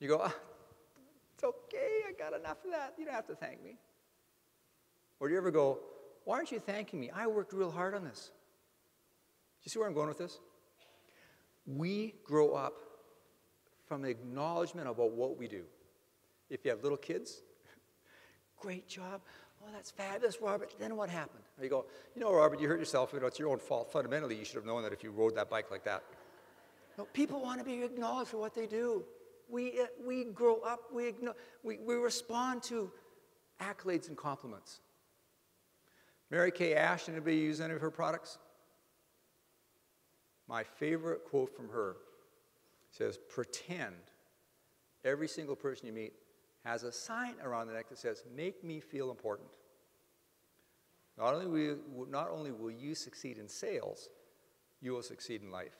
You go, ah, it's okay, I got enough of that. You don't have to thank me. Or do you ever go, why aren't you thanking me? I worked real hard on this. Do you see where I'm going with this? We grow up from acknowledgement about what we do. If you have little kids, great job. Oh, that's fabulous, Robert. Then what happened? And you go, you know, Robert, you hurt yourself. You know, it's your own fault. Fundamentally, you should have known that if you rode that bike like that. No, people want to be acknowledged for what they do. We, uh, we grow up, we, we, we respond to accolades and compliments. Mary Kay Ash, anybody use any of her products? My favorite quote from her says, pretend every single person you meet has a sign around the neck that says, make me feel important. Not only will you, not only will you succeed in sales, you will succeed in life.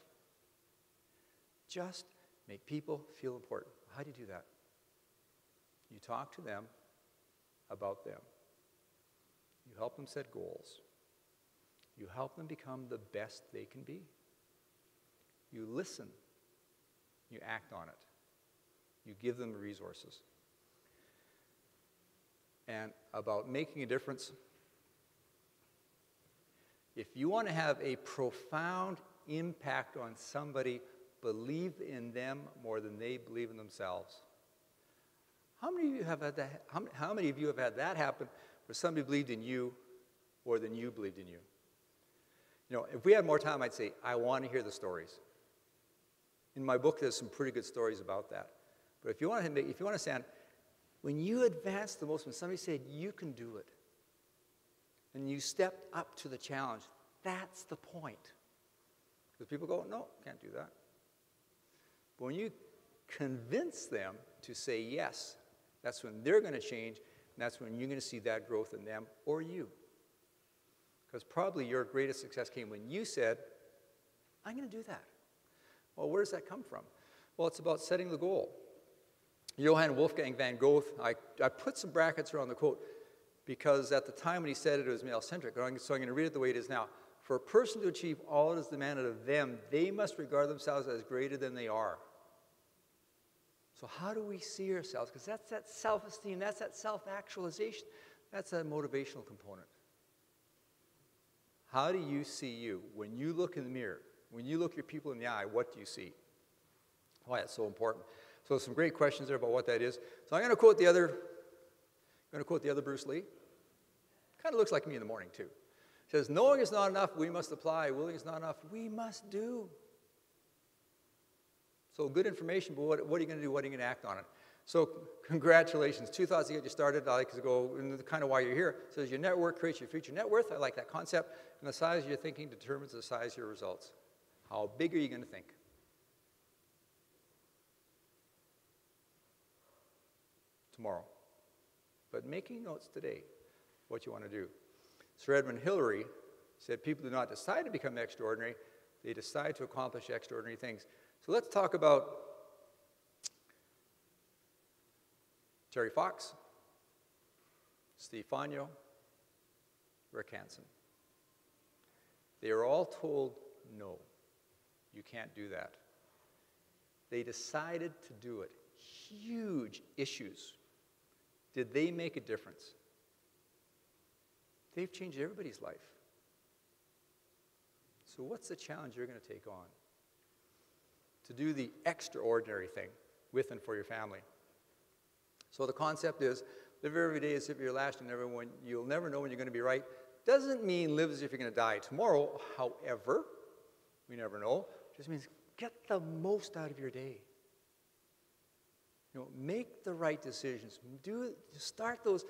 Just make people feel important. How do you do that? You talk to them about them. You help them set goals. You help them become the best they can be. You listen. You act on it. You give them the resources. And about making a difference. If you want to have a profound impact on somebody, believe in them more than they believe in themselves. How many of you have had that, how, how many of you have had that happen where somebody believed in you more than you believed in you? You know, if we had more time, I'd say, I want to hear the stories. In my book, there's some pretty good stories about that. But if you want to, if you want to stand, when you advance the most, when somebody said, you can do it, and you stepped up to the challenge, that's the point. Because people go, no, can't do that. But when you convince them to say yes, that's when they're going to change, and that's when you're going to see that growth in them or you. Because probably your greatest success came when you said, I'm going to do that. Well, where does that come from? Well, it's about setting the goal. Johann Wolfgang von Goethe, I, I put some brackets around the quote because at the time when he said it, it was male-centric, so I'm going to read it the way it is now. For a person to achieve all that is demanded of them, they must regard themselves as greater than they are. So how do we see ourselves? Because that's that self-esteem, that's that self-actualization, that's that motivational component. How do you see you? When you look in the mirror, when you look your people in the eye, what do you see? Why that's so important. So some great questions there about what that is. So I'm going to quote the other, I'm going to quote the other Bruce Lee. Kind of looks like me in the morning too. He says, knowing is not enough, we must apply. Willing is not enough, we must do. So good information, but what, what are you going to do? What are you going to act on it? So congratulations. Two thoughts to get you started. I like to go into kind of why you're here. It says your network creates your future net worth. I like that concept. And the size of your thinking determines the size of your results. How big are you going to think? Tomorrow, but making notes today, what you want to do. Sir Edmund Hillary said people do not decide to become extraordinary, they decide to accomplish extraordinary things. So let's talk about Terry Fox, Steve Fagno, Rick Hansen. They are all told, no, you can't do that. They decided to do it. Huge issues. Did they make a difference? They've changed everybody's life. So what's the challenge you're going to take on? To do the extraordinary thing with and for your family. So the concept is, live every day as if you're last, and everyone, you'll never know when you're going to be right. Doesn't mean live as if you're going to die tomorrow, however, we never know. Just means Get the most out of your day. You know, make the right decisions. Do, start those,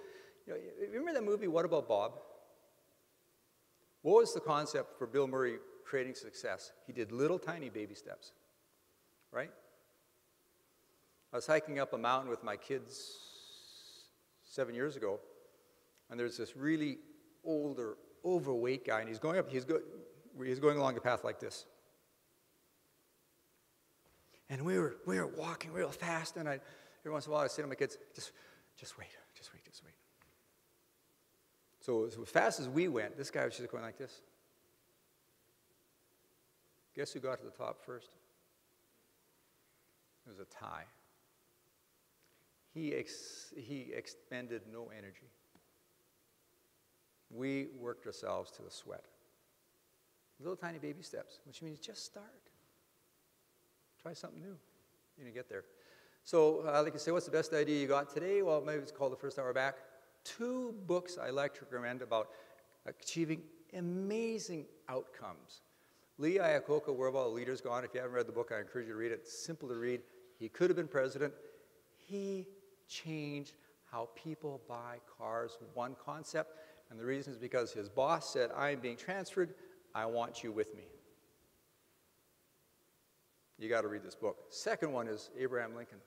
you know, remember that movie, What About Bob? What was the concept for Bill Murray creating success? He did little tiny baby steps, right? I was hiking up a mountain with my kids seven years ago, and there's this really older, overweight guy, and he's going up, he's, go, he's going along a path like this. And we were, we were walking real fast, and I, every once in a while I say to my kids, just, just wait, just wait, just wait. So as fast as we went, this guy was just going like this. Guess who got to the top first? It was a tie. He, ex he expended no energy. We worked ourselves to the sweat. Little tiny baby steps, which means just start. Try something new, you know, get there. So uh, like I say, what's the best idea you got today? Well, maybe it's called The First Hour Back. Two books I like to recommend about achieving amazing outcomes. Lee Iacocca, Where Have All the Leaders Gone? If you haven't read the book, I encourage you to read it. It's simple to read. He could have been president. He changed how people buy cars, one concept. And the reason is because his boss said, I am being transferred. I want you with me. You got to read this book. Second one is Abraham Lincoln.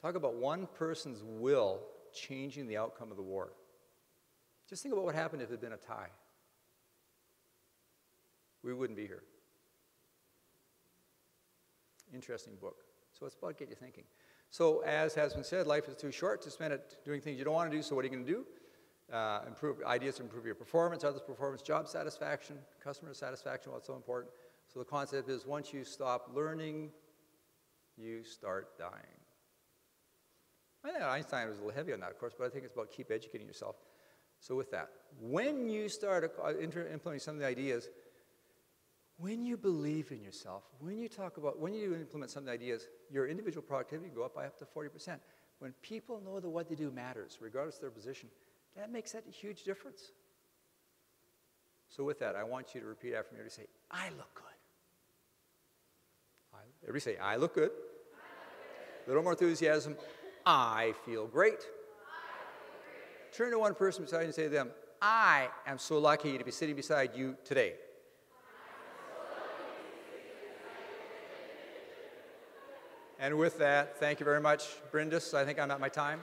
Talk about one person's will changing the outcome of the war. Just think about what happened if it had been a tie. We wouldn't be here. Interesting book. So it's about to get you thinking. So as has been said, life is too short to spend it doing things you don't want to do, so what are you going to do? Uh, improve ideas to improve your performance, others' performance, job satisfaction, customer satisfaction, what's so important. So the concept is once you stop learning, you start dying. I know Einstein was a little heavy on that, of course, but I think it's about keep educating yourself. So with that, when you start implementing some of the ideas, when you believe in yourself, when you talk about, when you implement some of the ideas, your individual productivity can go up by up to forty percent. When people know that what they do matters, regardless of their position, that makes that a huge difference. So with that, I want you to repeat after me to say, I look good. Everybody say, I look good. I look good. A little more enthusiasm. I feel great. I feel great. Turn to one person beside you and say to them, I am so lucky to be sitting beside you today. And with that, thank you very much, Brindis. I think I'm at my time.